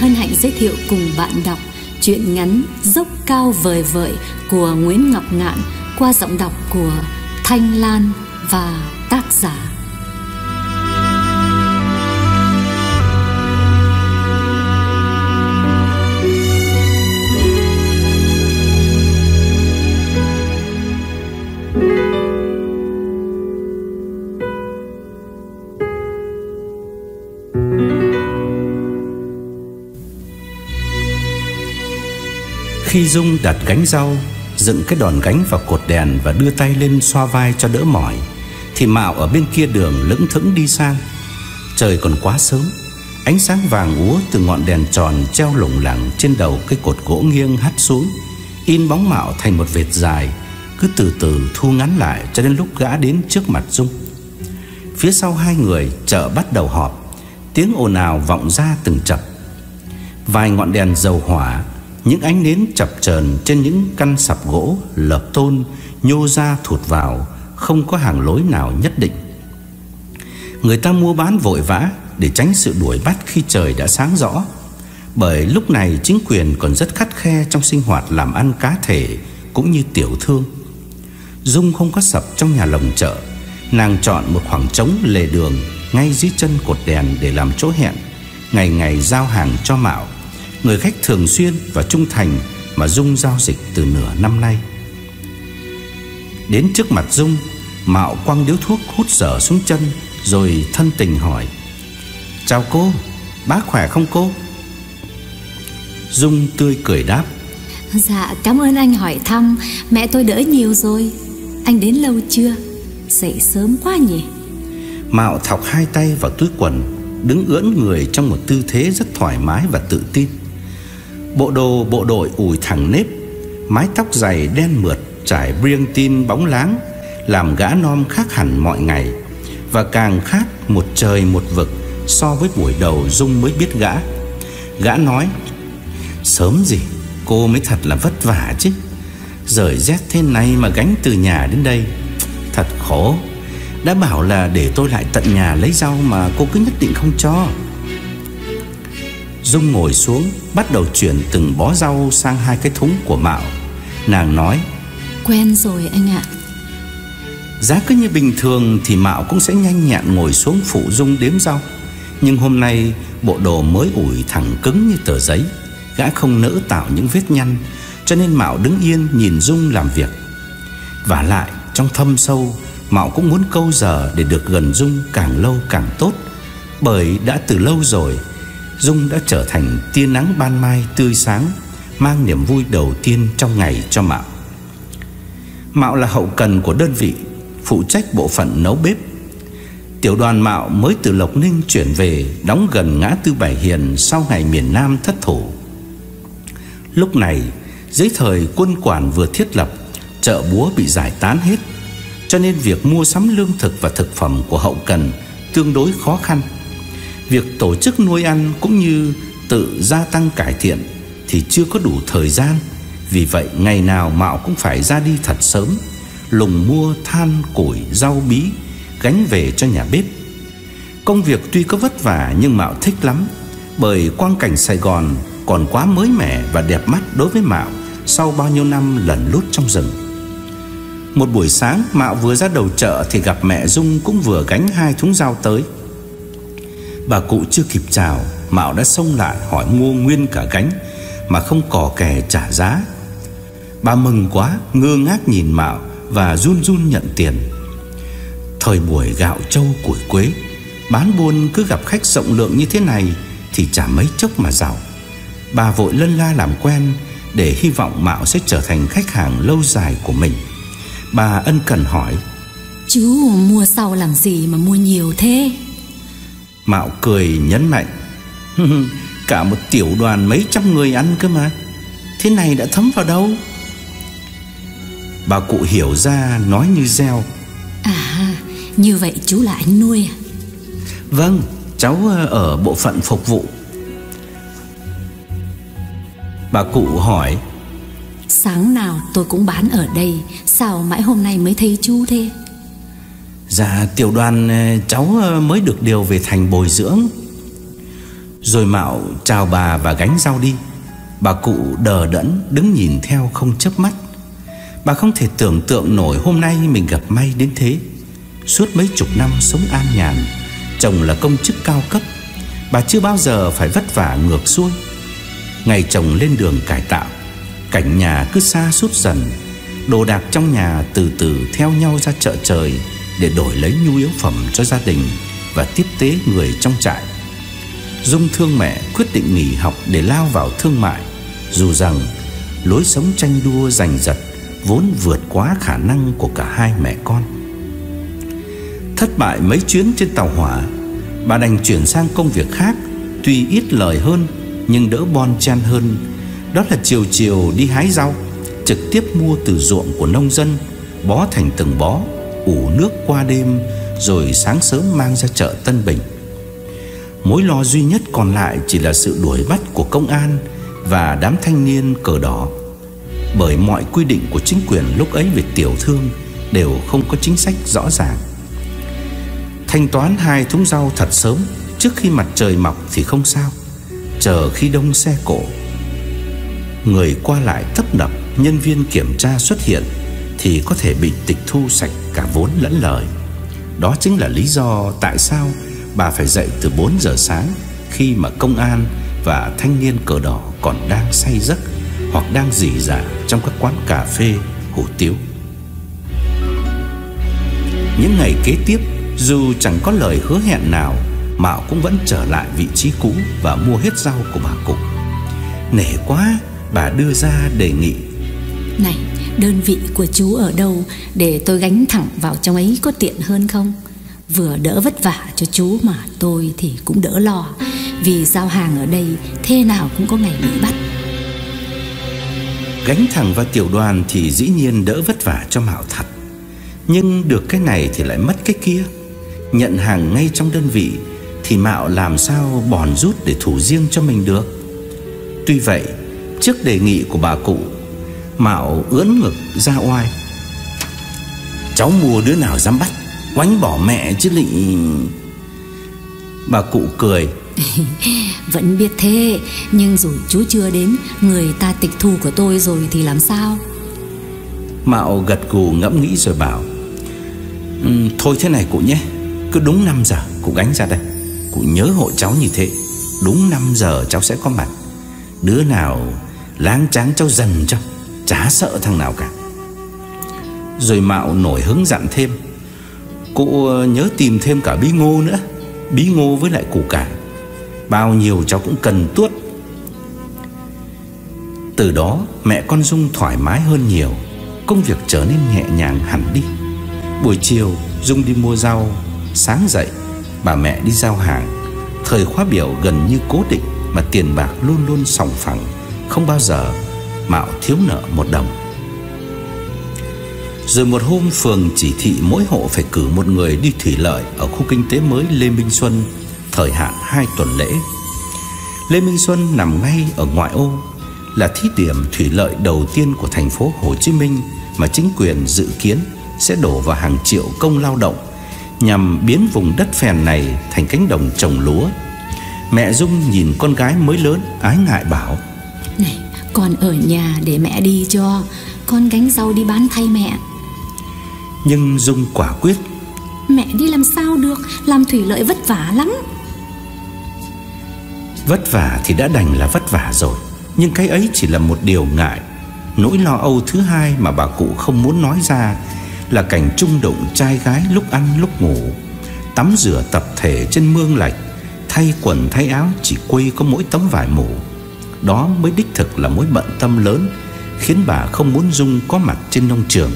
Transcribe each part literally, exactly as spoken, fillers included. hân hạnh giới thiệu cùng bạn đọc truyện ngắn Dốc Cao Vời Vợi của Nguyễn Ngọc Ngạn qua giọng đọc của Thanh Lan và tác giả. Khi Dung đặt gánh rau, dựng cái đòn gánh vào cột đèn và đưa tay lên xoa vai cho đỡ mỏi, thì Mạo ở bên kia đường lững thững đi sang. Trời còn quá sớm, ánh sáng vàng úa từ ngọn đèn tròn treo lủng lẳng trên đầu cái cột gỗ nghiêng hắt xuống, in bóng Mạo thành một vệt dài, cứ từ từ thu ngắn lại cho đến lúc gã đến trước mặt Dung. Phía sau hai người, chợ bắt đầu họp, tiếng ồn ào vọng ra từng chập. Vài ngọn đèn dầu hỏa, những ánh nến chập chờn trên những căn sập gỗ lợp tôn nhô ra thụt vào, không có hàng lối nào nhất định. Người ta mua bán vội vã để tránh sự đuổi bắt khi trời đã sáng rõ, bởi lúc này chính quyền còn rất khắt khe trong sinh hoạt làm ăn cá thể cũng như tiểu thương. Dung không có sập trong nhà lồng chợ, nàng chọn một khoảng trống lề đường ngay dưới chân cột đèn để làm chỗ hẹn, ngày ngày giao hàng cho Mạo, người khách thường xuyên và trung thành mà Dung giao dịch từ nửa năm nay. Đến trước mặt Dung, Mạo quăng điếu thuốc hút dở xuống chân, rồi thân tình hỏi: "Chào cô, bác khỏe không cô?" Dung tươi cười đáp: "Dạ, cảm ơn anh hỏi thăm. Mẹ tôi đỡ nhiều rồi. Anh đến lâu chưa? Dậy sớm quá nhỉ?" Mạo thọc hai tay vào túi quần, đứng ưỡn người trong một tư thế rất thoải mái và tự tin. Bộ đồ bộ đội ủi thẳng nếp, mái tóc dày đen mượt trải briêng tin bóng láng, làm gã non khác hẳn mọi ngày, và càng khác một trời một vực so với buổi đầu Dung mới biết gã. Gã nói: "Sớm gì, cô mới thật là vất vả chứ. Giời rét thế này mà gánh từ nhà đến đây, thật khổ. Đã bảo là để tôi lại tận nhà lấy rau mà cô cứ nhất định không cho." Dung ngồi xuống, bắt đầu chuyển từng bó rau sang hai cái thúng của Mạo. Nàng nói: "Quen rồi anh ạ." Giá cứ như bình thường thì Mạo cũng sẽ nhanh nhẹn ngồi xuống phụ Dung đếm rau, nhưng hôm nay bộ đồ mới ủi thẳng cứng như tờ giấy, gã không nỡ tạo những vết nhăn, cho nên Mạo đứng yên nhìn Dung làm việc. Vả lại trong thâm sâu, Mạo cũng muốn câu giờ để được gần Dung càng lâu càng tốt, bởi đã từ lâu rồi Dung đã trở thành tia nắng ban mai tươi sáng, mang niềm vui đầu tiên trong ngày cho Mạo. Mạo là hậu cần của đơn vị, phụ trách bộ phận nấu bếp. Tiểu đoàn Mạo mới từ Lộc Ninh chuyển về, đóng gần ngã tư Bảy Hiền sau ngày miền Nam thất thủ. Lúc này dưới thời quân quản vừa thiết lập, chợ búa bị giải tán hết, cho nên việc mua sắm lương thực và thực phẩm của hậu cần tương đối khó khăn. Việc tổ chức nuôi ăn cũng như tự gia tăng cải thiện thì chưa có đủ thời gian. Vì vậy ngày nào Mạo cũng phải ra đi thật sớm, lùng mua than, củi, rau bí, gánh về cho nhà bếp. Công việc tuy có vất vả nhưng Mạo thích lắm, bởi quang cảnh Sài Gòn còn quá mới mẻ và đẹp mắt đối với Mạo sau bao nhiêu năm lẩn lút trong rừng. Một buổi sáng, Mạo vừa ra đầu chợ thì gặp mẹ Dung cũng vừa gánh hai thúng rau tới. Bà cụ chưa kịp chào, Mạo đã xông lại hỏi mua nguyên cả gánh mà không cò kè trả giá. Bà mừng quá, ngơ ngác nhìn Mạo và run run nhận tiền. Thời buổi gạo trâu củi quế, bán buôn cứ gặp khách rộng lượng như thế này thì chả mấy chốc mà giàu. Bà vội lân la làm quen để hy vọng Mạo sẽ trở thành khách hàng lâu dài của mình. Bà ân cần hỏi: "Chú mua sau làm gì mà mua nhiều thế?" Mạo cười nhấn mạnh: "Cả một tiểu đoàn mấy trăm người ăn cơ mà, thế này đã thấm vào đâu." Bà cụ hiểu ra, nói như reo: "À, như vậy chú là anh nuôi à?" "Vâng, cháu ở bộ phận phục vụ." Bà cụ hỏi: "Sáng nào tôi cũng bán ở đây, sao mãi hôm nay mới thấy chú thế?" "Dạ, tiểu đoàn cháu mới được điều về thành bồi dưỡng." Rồi Mạo chào bà và gánh rau đi. Bà cụ đờ đẫn đứng nhìn theo không chớp mắt. Bà không thể tưởng tượng nổi hôm nay mình gặp may đến thế. Suốt mấy chục năm sống an nhàn, chồng là công chức cao cấp, bà chưa bao giờ phải vất vả ngược xuôi. Ngày chồng lên đường cải tạo, cảnh nhà cứ sa sút dần. Đồ đạc trong nhà từ từ theo nhau ra chợ trời để đổi lấy nhu yếu phẩm cho gia đình và tiếp tế người trong trại. Dung thương mẹ quyết định nghỉ học để lao vào thương mại, dù rằng lối sống tranh đua giành giật vốn vượt quá khả năng của cả hai mẹ con. Thất bại mấy chuyến trên tàu hỏa, bà đành chuyển sang công việc khác, tuy ít lời hơn nhưng đỡ bon chen hơn. Đó là chiều chiều đi hái rau, trực tiếp mua từ ruộng của nông dân, bó thành từng bó, ủ nước qua đêm, rồi sáng sớm mang ra chợ Tân Bình. Mối lo duy nhất còn lại chỉ là sự đuổi bắt của công an và đám thanh niên cờ đỏ. Bởi mọi quy định của chính quyền lúc ấy về tiểu thương đều không có chính sách rõ ràng. Thanh toán hai thúng rau thật sớm, trước khi mặt trời mọc thì không sao, chờ khi đông xe cộ, người qua lại tấp nập, nhân viên kiểm tra xuất hiện thì có thể bị tịch thu sạch cả vốn lẫn lời. Đó chính là lý do tại sao bà phải dậy từ bốn giờ sáng, khi mà công an và thanh niên cờ đỏ còn đang say giấc hoặc đang rỉ rả trong các quán cà phê, hủ tiếu. Những ngày kế tiếp, dù chẳng có lời hứa hẹn nào, Mạo cũng vẫn trở lại vị trí cũ và mua hết rau của bà cụ. Nể quá, bà đưa ra đề nghị: "Này, đơn vị của chú ở đâu để tôi gánh thẳng vào trong ấy có tiện hơn không? Vừa đỡ vất vả cho chú mà tôi thì cũng đỡ lo, vì giao hàng ở đây thế nào cũng có ngày bị bắt." Gánh thẳng vào tiểu đoàn thì dĩ nhiên đỡ vất vả cho Mạo thật, nhưng được cái này thì lại mất cái kia. Nhận hàng ngay trong đơn vị thì Mạo làm sao bòn rút để thủ riêng cho mình được. Tuy vậy, trước đề nghị của bà cụ, Mạo ưỡn ngực ra oai: "Cháu mua đứa nào dám bắt, quánh bỏ mẹ chứ lị." Bà cụ cười: "Vẫn biết thế, nhưng rồi chú chưa đến, người ta tịch thu của tôi rồi thì làm sao?" Mạo gật gù ngẫm nghĩ rồi bảo: um, "Thôi thế này cụ nhé, cứ đúng năm giờ cụ gánh ra đây. Cụ nhớ hộ cháu như thế, đúng năm giờ cháu sẽ có mặt. Đứa nào láng tráng cháu dần cho, chả sợ thằng nào cả." Rồi Mạo nổi hứng dặn thêm: "Cụ nhớ tìm thêm cả bí ngô nữa, bí ngô với lại củ cải, bao nhiêu cháu cũng cần tuốt." Từ đó mẹ con Dung thoải mái hơn nhiều, công việc trở nên nhẹ nhàng hẳn đi. Buổi chiều Dung đi mua rau, sáng dậy bà mẹ đi giao hàng. Thời khóa biểu gần như cố định mà tiền bạc luôn luôn sòng phẳng, không bao giờ Mạo thiếu nợ một đồng. Rồi một hôm phường chỉ thị mỗi hộ phải cử một người đi thủy lợi ở khu kinh tế mới Lê Minh Xuân, thời hạn hai tuần lễ. Lê Minh Xuân nằm ngay ở ngoại ô, là thí điểm thủy lợi đầu tiên của thành phố Hồ Chí Minh mà chính quyền dự kiến sẽ đổ vào hàng triệu công lao động nhằm biến vùng đất phèn này thành cánh đồng trồng lúa. Mẹ Dung nhìn con gái mới lớn, ái ngại bảo: "Này, con ở nhà để mẹ đi cho, con gánh rau đi bán thay mẹ." Nhưng Dung quả quyết: "Mẹ đi làm sao được, làm thủy lợi vất vả lắm." Vất vả thì đã đành là vất vả rồi, nhưng cái ấy chỉ là một điều ngại. Nỗi lo âu thứ hai mà bà cụ không muốn nói ra là cảnh chung đụng trai gái lúc ăn lúc ngủ, tắm rửa tập thể trên mương lạch, thay quần thay áo chỉ quây có mỗi tấm vải mủ. Đó mới đích thực là mối bận tâm lớn, khiến bà không muốn Dung có mặt trên nông trường.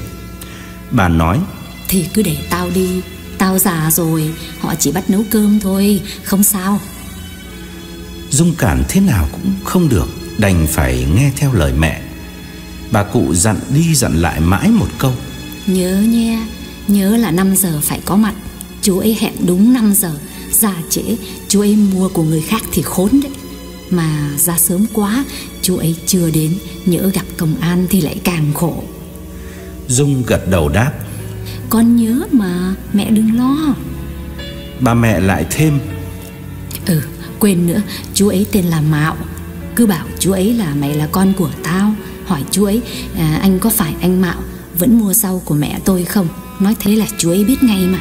Bà nói: "Thì cứ để tao đi, tao già rồi, họ chỉ bắt nấu cơm thôi, không sao." Dung cản thế nào cũng không được, đành phải nghe theo lời mẹ. Bà cụ dặn đi dặn lại mãi một câu: "Nhớ nha, nhớ là năm giờ phải có mặt. Chú ấy hẹn đúng năm giờ, ra trễ chú ấy mua của người khác thì khốn đấy. Mà ra sớm quá chú ấy chưa đến, nhỡ gặp công an thì lại càng khổ." Dung gật đầu đáp: "Con nhớ mà, mẹ đừng lo." Bà mẹ lại thêm: "Ừ, quên nữa, chú ấy tên là Mạo. Cứ bảo chú ấy là mày là con của tao. Hỏi chú ấy à, anh có phải anh Mạo vẫn mua rau của mẹ tôi không? Nói thế là chú ấy biết ngay mà.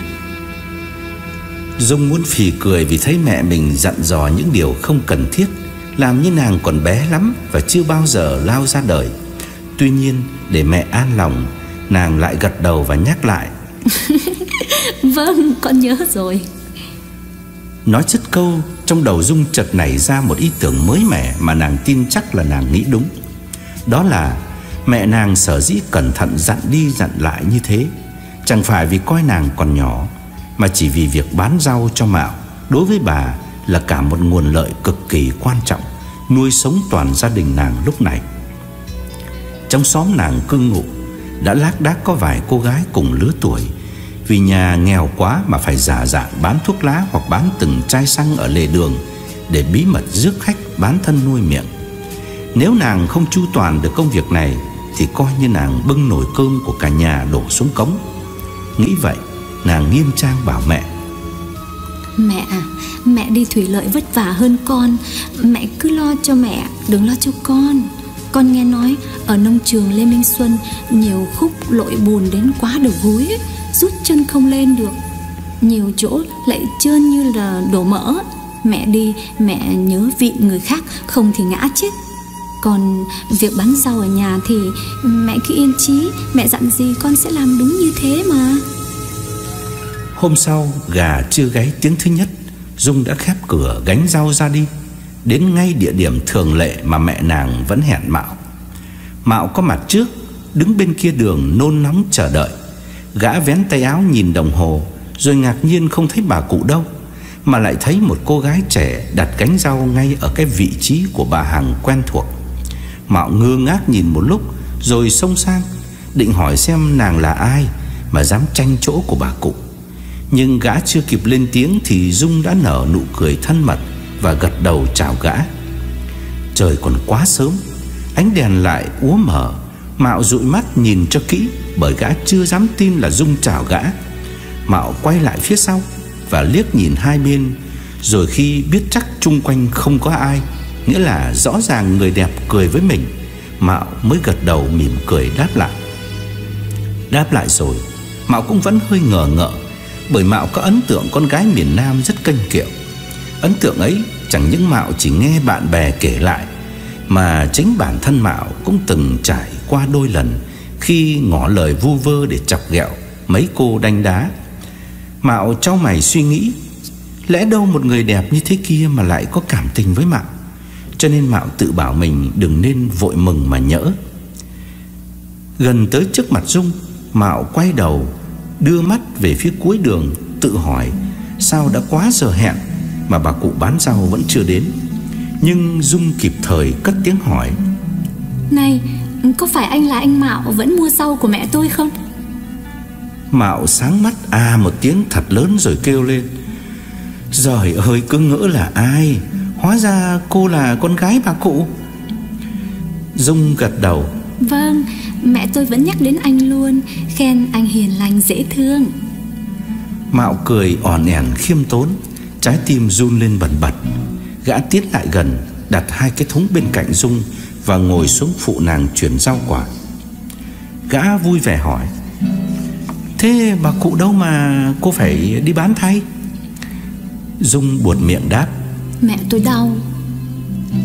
Dung muốn phì cười vì thấy mẹ mình dặn dò những điều không cần thiết, làm như nàng còn bé lắm và chưa bao giờ lao ra đời. Tuy nhiên để mẹ an lòng, nàng lại gật đầu và nhắc lại vâng, con nhớ rồi. Nói chất câu, trong đầu Dung chợt nảy ra một ý tưởng mới mẻ mà nàng tin chắc là nàng nghĩ đúng. Đó là mẹ nàng sở dĩ cẩn thận dặn đi dặn lại như thế, chẳng phải vì coi nàng còn nhỏ, mà chỉ vì việc bán rau cho Mạo đối với bà là cả một nguồn lợi cực kỳ quan trọng, nuôi sống toàn gia đình nàng lúc này. Trong xóm nàng cư ngụ đã lác đác có vài cô gái cùng lứa tuổi, vì nhà nghèo quá mà phải giả dạng bán thuốc lá hoặc bán từng chai xăng ở lề đường để bí mật rước khách bán thân nuôi miệng. Nếu nàng không chu toàn được công việc này thì coi như nàng bưng nồi cơm của cả nhà đổ xuống cống. Nghĩ vậy, nàng nghiêm trang bảo mẹ: Mẹ à, mẹ đi thủy lợi vất vả hơn con, mẹ cứ lo cho mẹ, đừng lo cho con. Con nghe nói ở nông trường Lê Minh Xuân nhiều khúc lội bùn đến quá đầu gối, rút chân không lên được. Nhiều chỗ lại trơn như là đổ mỡ. Mẹ đi mẹ nhớ vịn người khác, không thì ngã chết. Còn việc bán rau ở nhà thì mẹ cứ yên chí, mẹ dặn gì con sẽ làm đúng như thế mà. Hôm sau, gà chưa gáy tiếng thứ nhất, Dung đã khép cửa gánh rau ra đi, đến ngay địa điểm thường lệ mà mẹ nàng vẫn hẹn Mạo. Mạo có mặt trước, đứng bên kia đường nôn nóng chờ đợi. Gã vén tay áo nhìn đồng hồ, rồi ngạc nhiên không thấy bà cụ đâu, mà lại thấy một cô gái trẻ đặt gánh rau ngay ở cái vị trí của bà hàng quen thuộc. Mạo ngơ ngác nhìn một lúc rồi xông sang, định hỏi xem nàng là ai mà dám tranh chỗ của bà cụ. Nhưng gã chưa kịp lên tiếng thì Dung đã nở nụ cười thân mật và gật đầu chào gã. Trời còn quá sớm, ánh đèn lại úa mờ. Mạo dụi mắt nhìn cho kỹ, bởi gã chưa dám tin là Dung chào gã. Mạo quay lại phía sau và liếc nhìn hai bên, rồi khi biết chắc chung quanh không có ai, nghĩa là rõ ràng người đẹp cười với mình, Mạo mới gật đầu mỉm cười đáp lại. Đáp lại rồi, Mạo cũng vẫn hơi ngờ ngợ, bởi Mạo có ấn tượng con gái miền Nam rất kênh kiệu. Ấn tượng ấy chẳng những Mạo chỉ nghe bạn bè kể lại, mà chính bản thân Mạo cũng từng trải qua đôi lần khi ngỏ lời vu vơ để chọc ghẹo mấy cô đanh đá. Mạo chau mày suy nghĩ, lẽ đâu một người đẹp như thế kia mà lại có cảm tình với Mạo. Cho nên Mạo tự bảo mình đừng nên vội mừng mà nhỡ. Gần tới trước mặt Dung, Mạo quay đầu, đưa mắt về phía cuối đường, tự hỏi sao đã quá giờ hẹn mà bà cụ bán rau vẫn chưa đến. Nhưng Dung kịp thời cất tiếng hỏi: Này, có phải anh là anh Mạo vẫn mua rau của mẹ tôi không? Mạo sáng mắt à một tiếng thật lớn rồi kêu lên: Giời ơi, cứ ngỡ là ai, hóa ra cô là con gái bà cụ. Dung gật đầu: Vâng, mẹ tôi vẫn nhắc đến anh luôn, khen anh hiền lành dễ thương. Mạo cười ỏn ẻn khiêm tốn, trái tim run lên bần bật. Gã tiến lại gần, đặt hai cái thúng bên cạnh Dung và ngồi xuống phụ nàng chuyển rau quả. Gã vui vẻ hỏi: Thế bà cụ đâu mà cô phải đi bán thay? Dung buột miệng đáp: Mẹ tôi đau.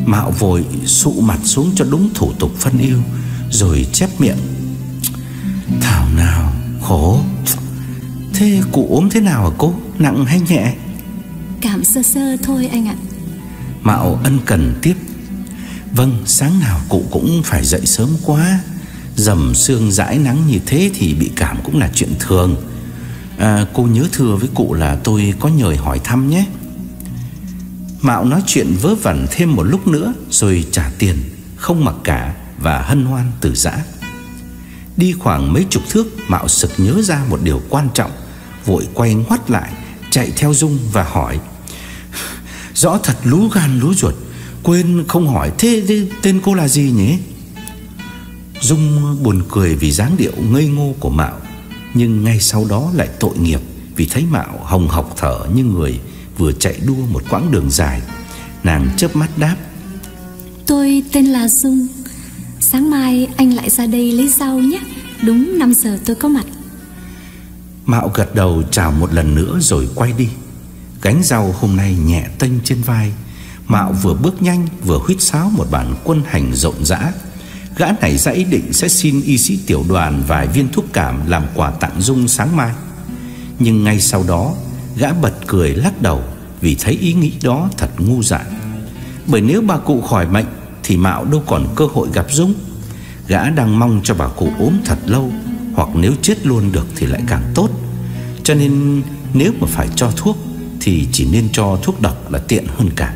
Mạo vội sụ mặt xuống cho đúng thủ tục phân yêu, rồi chép miệng: Thảo nào khổ. Thế cụ ốm thế nào hả cô, nặng hay nhẹ? Cảm sơ sơ thôi anh ạ. Mạo ân cần tiếp: Vâng, sáng nào cụ cũng phải dậy sớm quá, dầm sương dãi nắng như thế thì bị cảm cũng là chuyện thường. À, cô nhớ thưa với cụ là tôi có nhờ hỏi thăm nhé. Mạo nói chuyện vớ vẩn thêm một lúc nữa rồi trả tiền, không mặc cả và hân hoan từ giã. Đi khoảng mấy chục thước, Mạo sực nhớ ra một điều quan trọng, vội quay ngoắt lại, chạy theo Dung và hỏi: Rõ thật lú gan lú ruột, quên không hỏi, thế, thế tên cô là gì nhỉ? Dung buồn cười vì dáng điệu ngây ngô của Mạo, nhưng ngay sau đó lại tội nghiệp vì thấy Mạo hồng hộc thở như người vừa chạy đua một quãng đường dài. Nàng chớp mắt đáp: Tôi tên là Dung. Sáng mai anh lại ra đây lấy rau nhé. Đúng năm giờ tôi có mặt. Mạo gật đầu chào một lần nữa rồi quay đi. Gánh rau hôm nay nhẹ tênh trên vai. Mạo vừa bước nhanh vừa huýt sáo một bản quân hành rộn rã. Gã này ra ý định sẽ xin y sĩ tiểu đoàn vài viên thuốc cảm làm quà tặng Dung sáng mai. Nhưng ngay sau đó gã bật cười lắc đầu, vì thấy ý nghĩ đó thật ngu dại. Bởi nếu bà cụ khỏi bệnh thì Mạo đâu còn cơ hội gặp Dung. Gã đang mong cho bà cụ ốm thật lâu, hoặc nếu chết luôn được thì lại càng tốt. Cho nên nếu mà phải cho thuốc thì chỉ nên cho thuốc độc là tiện hơn cả.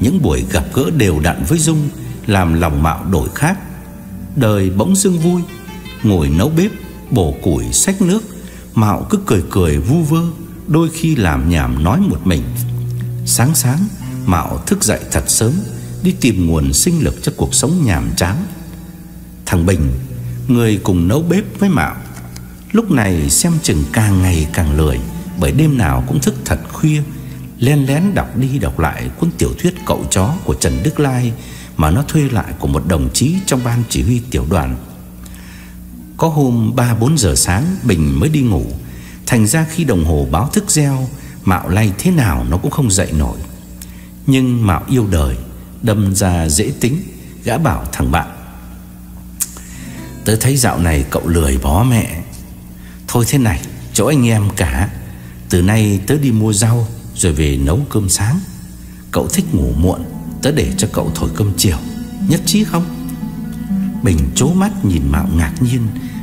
Những buổi gặp gỡ đều đặn với Dung làm lòng Mạo đổi khác. Đời bỗng dưng vui. Ngồi nấu bếp, bổ củi, xách nước, Mạo cứ cười cười vu vơ, đôi khi làm nhảm nói một mình. Sáng sáng Mạo thức dậy thật sớm, đi tìm nguồn sinh lực cho cuộc sống nhàm chán. Thằng Bình, người cùng nấu bếp với Mạo, lúc này xem chừng càng ngày càng lười, bởi đêm nào cũng thức thật khuya, len lén đọc đi đọc lại cuốn tiểu thuyết Cậu Chó của Trần Đức Lai mà nó thuê lại của một đồng chí trong ban chỉ huy tiểu đoàn. Có hôm ba bốn giờ sáng Bình mới đi ngủ. Thành ra khi đồng hồ báo thức reo, Mạo lay thế nào nó cũng không dậy nổi. Nhưng Mạo yêu đời, đâm ra dễ tính. Gã bảo thằng bạn: Tớ thấy dạo này cậu lười bó mẹ. Thôi thế này, chỗ anh em cả, từ nay tớ đi mua rau rồi về nấu cơm sáng. Cậu thích ngủ muộn, tớ để cho cậu thổi cơm chiều. Nhất trí không? Bình trố mắt nhìn Mạo ngạc nhiên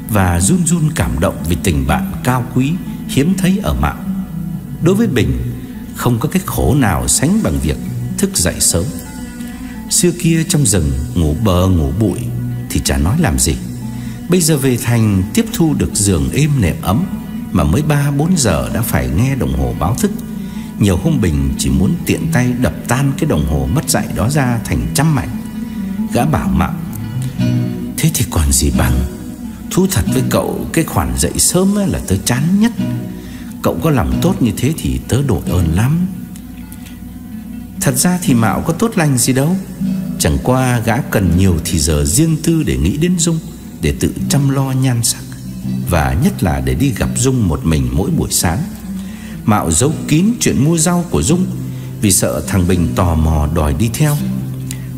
và run run cảm động vì tình bạn cao quý hiếm thấy ở Mạo. Đối với Bình, không có cái khổ nào sánh bằng việc thức dậy sớm. Xưa kia trong rừng ngủ bờ ngủ bụi thì chả nói làm gì. Bây giờ về thành tiếp thu được giường êm nệm ấm mà mới ba bốn giờ đã phải nghe đồng hồ báo thức. Nhiều hôm Bình chỉ muốn tiện tay đập tan cái đồng hồ mất dạy đó ra thành trăm mảnh. Gã bảo Mạo: Thế thì còn gì bằng. Thú thật với cậu, cái khoản dậy sớm là tớ chán nhất. Cậu có làm tốt như thế thì tớ đội ơn lắm. Thật ra thì Mạo có tốt lành gì đâu, chẳng qua gã cần nhiều thì giờ riêng tư để nghĩ đến Dung, để tự chăm lo nhan sắc, và nhất là để đi gặp Dung một mình mỗi buổi sáng. Mạo giấu kín chuyện mua rau của Dung vì sợ thằng Bình tò mò đòi đi theo.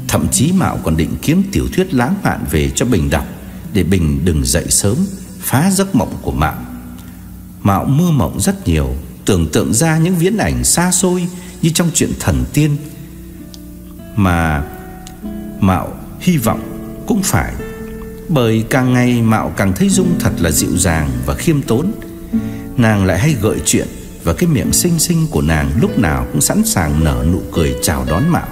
Thậm chí Mạo còn định kiếm tiểu thuyết lãng mạn về cho Bình đọc, để Bình đừng dậy sớm phá giấc mộng của Mạo. Mạo mơ mộng rất nhiều, tưởng tượng ra những viễn ảnh xa xôi như trong chuyện thần tiên, mà Mạo hy vọng cũng phải. Bởi càng ngày Mạo càng thấy Dung thật là dịu dàng và khiêm tốn. Nàng lại hay gợi chuyện, và cái miệng xinh xinh của nàng lúc nào cũng sẵn sàng nở nụ cười chào đón Mạo.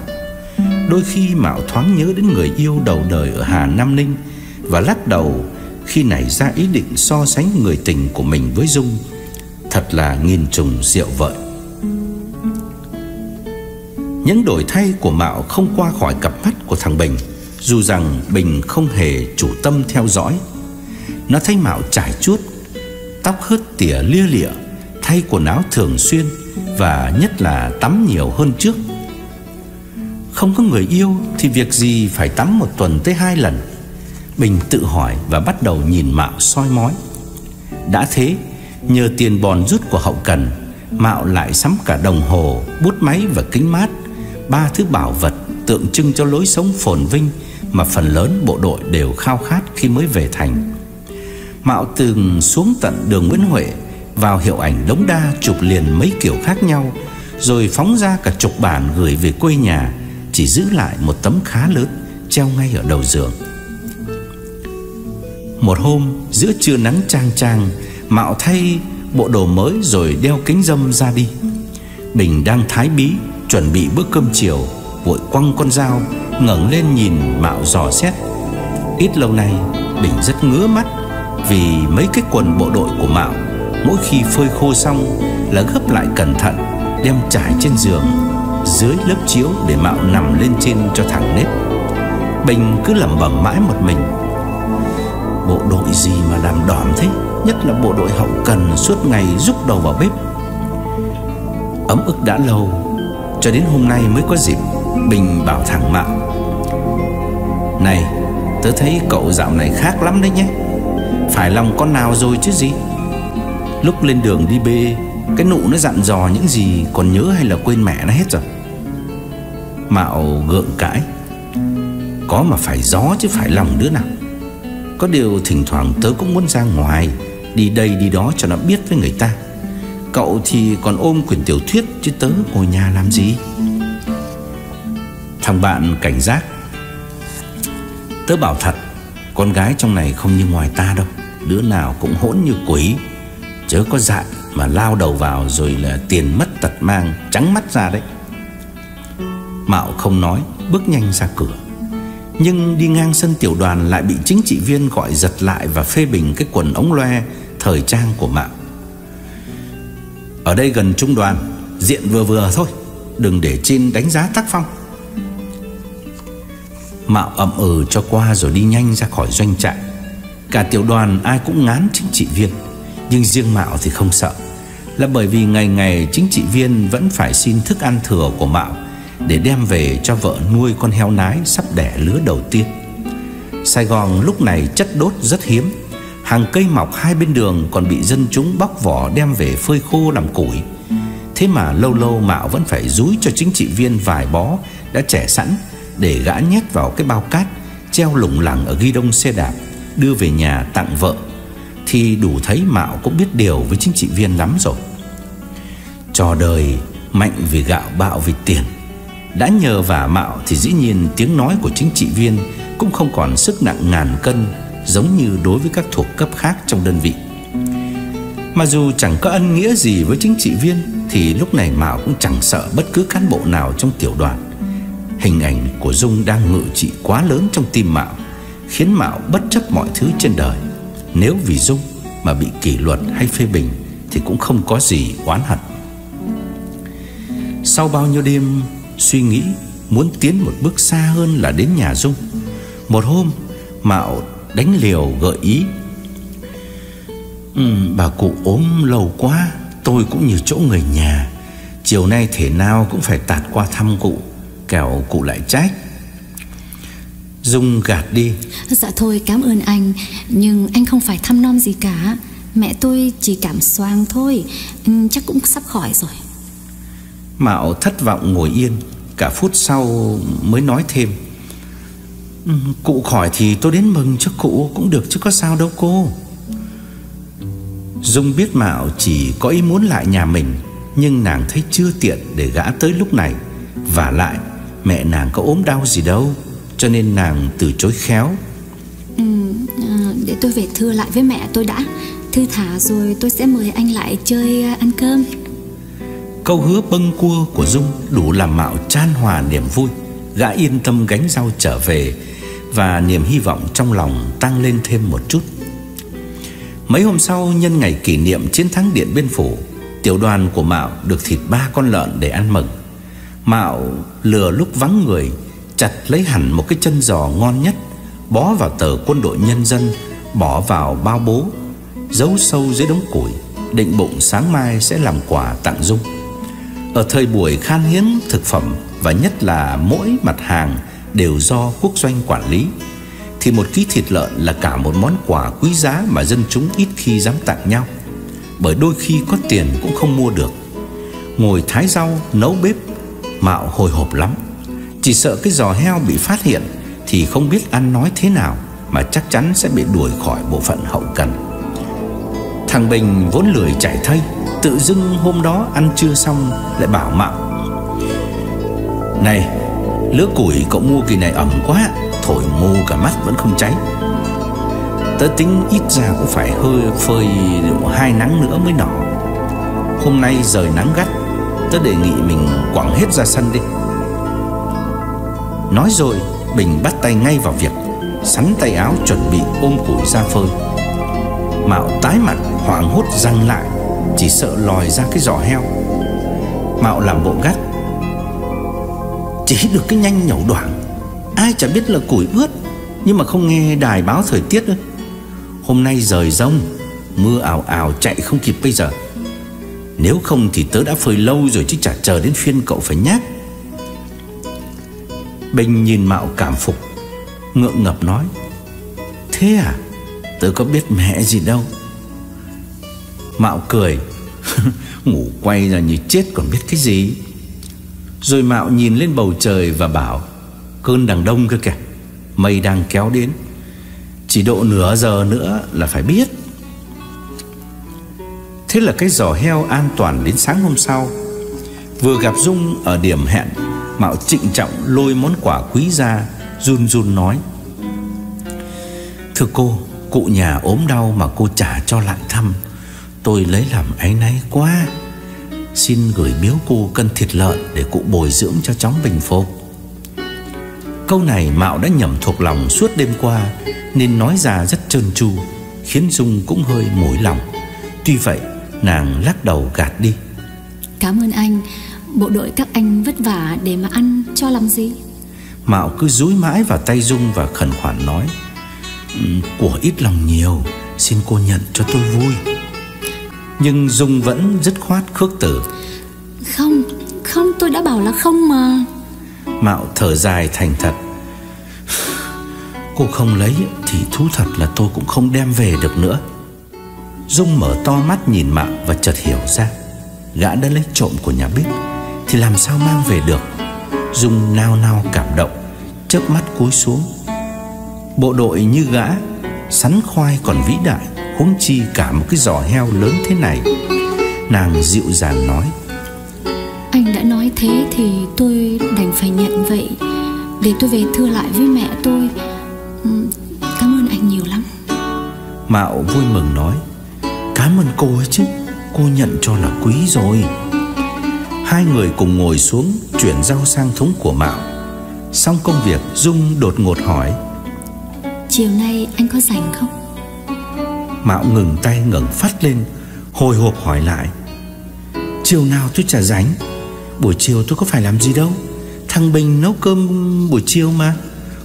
Đôi khi Mạo thoáng nhớ đến người yêu đầu đời ở Hà Nam Ninh, và lắc đầu khi nảy ra ý định so sánh người tình của mình với Dung. Thật là nghìn trùng diệu vợi. Những đổi thay của Mạo không qua khỏi cặp mắt của thằng Bình, dù rằng Bình không hề chủ tâm theo dõi. Nó thấy Mạo chải chuốt, tóc hớt tỉa lia lịa, thay quần áo thường xuyên, và nhất là tắm nhiều hơn trước. Không có người yêu thì việc gì phải tắm một tuần tới hai lần, Bình tự hỏi, và bắt đầu nhìn Mạo soi mói. Đã thế, nhờ tiền bòn rút của hậu cần, Mạo lại sắm cả đồng hồ, bút máy và kính mát, ba thứ bảo vật tượng trưng cho lối sống phồn vinh mà phần lớn bộ đội đều khao khát khi mới về thành. Mạo từng xuống tận đường Nguyễn Huệ, vào hiệu ảnh Đống Đa chụp liền mấy kiểu khác nhau, rồi phóng ra cả chục bản gửi về quê nhà, chỉ giữ lại một tấm khá lớn treo ngay ở đầu giường. Một hôm giữa trưa nắng chang chang, Mạo thay bộ đồ mới rồi đeo kính râm ra đi. Bình đang thái bí chuẩn bị bữa cơm chiều, vội quăng con dao ngẩng lên nhìn Mạo dò xét. Ít lâu nay Bình rất ngứa mắt vì mấy cái quần bộ đội của Mạo mỗi khi phơi khô xong là gấp lại cẩn thận, đem trải trên giường dưới lớp chiếu để Mạo nằm lên trên cho thẳng nếp. Bình cứ lẩm bẩm mãi một mình: Bộ đội gì mà làm đỏm thế, nhất là bộ đội hậu cần suốt ngày rúc đầu vào bếp. Ấm ức đã lâu, Cho đến hôm nay mới có dịp, Bình bảo thẳng Mạo: "Này, tớ thấy cậu dạo này khác lắm đấy nhé. Phải lòng con nào rồi chứ gì. Lúc lên đường đi bê, cái nụ nó dặn dò những gì còn nhớ hay là quên mẹ nó hết rồi?" Mạo gượng cãi: "Có mà phải gió chứ phải lòng đứa nào. Có điều thỉnh thoảng tớ cũng muốn ra ngoài, đi đây đi đó cho nó biết với người ta. Cậu thì còn ôm quyển tiểu thuyết, chứ tớ ngồi nhà làm gì?" Thằng bạn cảnh giác: "Tớ bảo thật, con gái trong này không như ngoài ta đâu. Đứa nào cũng hỗn như quỷ, chớ có dại mà lao đầu vào rồi là tiền mất tật mang, trắng mắt ra đấy." Mạo không nói, bước nhanh ra cửa. Nhưng đi ngang sân tiểu đoàn lại bị chính trị viên gọi giật lại và phê bình cái quần ống loe thời trang của Mạo: "Ở đây gần trung đoàn, diện vừa vừa thôi, đừng để trên đánh giá tác phong." Mạo ậm ừ cho qua rồi đi nhanh ra khỏi doanh trại. Cả tiểu đoàn ai cũng ngán chính trị viên, nhưng riêng Mạo thì không sợ, là bởi vì ngày ngày chính trị viên vẫn phải xin thức ăn thừa của Mạo để đem về cho vợ nuôi con heo nái sắp đẻ lứa đầu tiên. Sài Gòn lúc này chất đốt rất hiếm, hàng cây mọc hai bên đường còn bị dân chúng bóc vỏ đem về phơi khô làm củi. Thế mà lâu lâu Mạo vẫn phải dúi cho chính trị viên vài bó đã chẻ sẵn để gã nhét vào cái bao cát treo lủng lẳng ở ghi đông xe đạp, đưa về nhà tặng vợ. Thì đủ thấy Mạo cũng biết điều với chính trị viên lắm rồi. Trò đời mạnh vì gạo bạo vì tiền. Đã nhờ vả Mạo thì dĩ nhiên tiếng nói của chính trị viên cũng không còn sức nặng ngàn cân giống như đối với các thuộc cấp khác trong đơn vị. Mà dù chẳng có ân nghĩa gì với chính trị viên thì lúc này Mạo cũng chẳng sợ bất cứ cán bộ nào trong tiểu đoàn. Hình ảnh của Dung đang ngự trị quá lớn trong tim Mạo, khiến Mạo bất chấp mọi thứ trên đời. Nếu vì Dung mà bị kỷ luật hay phê bình thì cũng không có gì oán hận. Sau bao nhiêu đêm suy nghĩ muốn tiến một bước xa hơn là đến nhà Dung, một hôm Mạo đánh liều gợi ý: ừ, "Bà cụ ốm lâu quá, tôi cũng như chỗ người nhà. Chiều nay thể nào cũng phải tạt qua thăm cụ, kẻo cụ lại trách." Dung gạt đi: "Dạ thôi, cảm ơn anh, nhưng anh không phải thăm nom gì cả. Mẹ tôi chỉ cảm xoang thôi, chắc cũng sắp khỏi rồi." Mạo thất vọng ngồi yên, cả phút sau mới nói thêm: "Cụ khỏi thì tôi đến mừng cho cụ cũng được chứ có sao đâu cô." Dung biết Mạo chỉ có ý muốn lại nhà mình, nhưng nàng thấy chưa tiện để gã tới lúc này. Vả lại mẹ nàng có ốm đau gì đâu, cho nên nàng từ chối khéo: ừ, "Để tôi về thưa lại với mẹ tôi đã, thư thả rồi tôi sẽ mời anh lại chơi ăn cơm." Câu hứa bâng cua của Dung đủ làm Mạo chan hòa niềm vui. Gã yên tâm gánh rau trở về, và niềm hy vọng trong lòng tăng lên thêm một chút. Mấy hôm sau, nhân ngày kỷ niệm chiến thắng Điện Biên Phủ, tiểu đoàn của Mạo được thịt ba con lợn để ăn mừng. Mạo lừa lúc vắng người, chặt lấy hẳn một cái chân giò ngon nhất, bó vào tờ Quân đội Nhân dân, bỏ vào bao bố, giấu sâu dưới đống củi, định bụng sáng mai sẽ làm quà tặng Dung. Ở thời buổi khan hiếm thực phẩm, và nhất là mỗi mặt hàng đều do quốc doanh quản lý, thì một ký thịt lợn là cả một món quà quý giá mà dân chúng ít khi dám tặng nhau, bởi đôi khi có tiền cũng không mua được. Ngồi thái rau nấu bếp, Mạo hồi hộp lắm, chỉ sợ cái giò heo bị phát hiện thì không biết ăn nói thế nào, mà chắc chắn sẽ bị đuổi khỏi bộ phận hậu cần. Thằng Bình vốn lười chảy thây, tự dưng hôm đó ăn trưa xong lại bảo Mạo: "Này, lứa củi cậu mua kỳ này ẩm quá, thổi mù cả mắt vẫn không cháy. Tớ tính ít ra cũng phải hơi phơi hai nắng nữa mới nỏ. Hôm nay trời nắng gắt, tớ đề nghị mình quẳng hết ra sân đi." Nói rồi Bình bắt tay ngay vào việc, sắn tay áo chuẩn bị ôm củi ra phơi. Mạo tái mặt hoảng hốt giằng lại, chỉ sợ lòi ra cái giò heo. Mạo làm bộ gắt: "Chỉ được cái nhanh nhẩu đoảng, ai chả biết là củi ướt, nhưng mà không nghe đài báo thời tiết ư? Hôm nay trời rông, mưa ào ào chạy không kịp bây giờ." Nếu không thì tớ đã phơi lâu rồi chứ chả chờ đến phiên cậu phải nhắc. Bình nhìn Mạo cảm phục, ngượng ngập nói: Thế à, tớ có biết mẹ gì đâu. Mạo cười, ngủ quay ra như chết còn biết cái gì. Rồi Mạo nhìn lên bầu trời và bảo: Cơn đằng đông cơ kìa, mây đang kéo đến, chỉ độ nửa giờ nữa là phải biết. Thế là cái giò heo an toàn đến sáng hôm sau. Vừa gặp Dung ở điểm hẹn, Mạo trịnh trọng lôi món quà quý ra, run run nói: Thưa cô, cụ nhà ốm đau mà cô chả cho lại thăm, tôi lấy làm áy náy quá. Xin gửi biếu cô cân thịt lợn để cụ bồi dưỡng cho chóng bình phục. Câu này Mạo đã nhẩm thuộc lòng suốt đêm qua nên nói ra rất trơn tru, khiến Dung cũng hơi mối lòng. Tuy vậy nàng lắc đầu gạt đi: Cảm ơn anh, bộ đội các anh vất vả để mà ăn cho làm gì. Mạo cứ dúi mãi vào tay Dung và khẩn khoản nói: Của ít lòng nhiều, xin cô nhận cho tôi vui. Nhưng Dung vẫn dứt khoát khước từ: Không, không, tôi đã bảo là không mà. Mạo thở dài thành thật: Cô không lấy thì thú thật là tôi cũng không đem về được nữa. Dung mở to mắt nhìn Mạo và chợt hiểu ra gã đã lấy trộm của nhà bếp thì làm sao mang về được. Dung nao nao cảm động, chớp mắt cúi xuống. Bộ đội như gã, sắn khoai còn vĩ đại, huống chi cả một cái giò heo lớn thế này. Nàng dịu dàng nói: Anh đã nói thế thì tôi đành phải nhận vậy, để tôi về thưa lại với mẹ tôi. Cảm ơn anh nhiều lắm. Mạo vui mừng nói: Cảm ơn cô ấy chứ, cô nhận cho là quý rồi. Hai người cùng ngồi xuống chuyển rau sang thúng của Mạo. Xong công việc, Dung đột ngột hỏi: Chiều nay anh có rảnh không? Mạo ngừng tay ngẩng phát lên, hồi hộp hỏi lại: Chiều nào tôi chả rảnh, buổi chiều tôi có phải làm gì đâu, thằng Bình nấu cơm buổi chiều mà,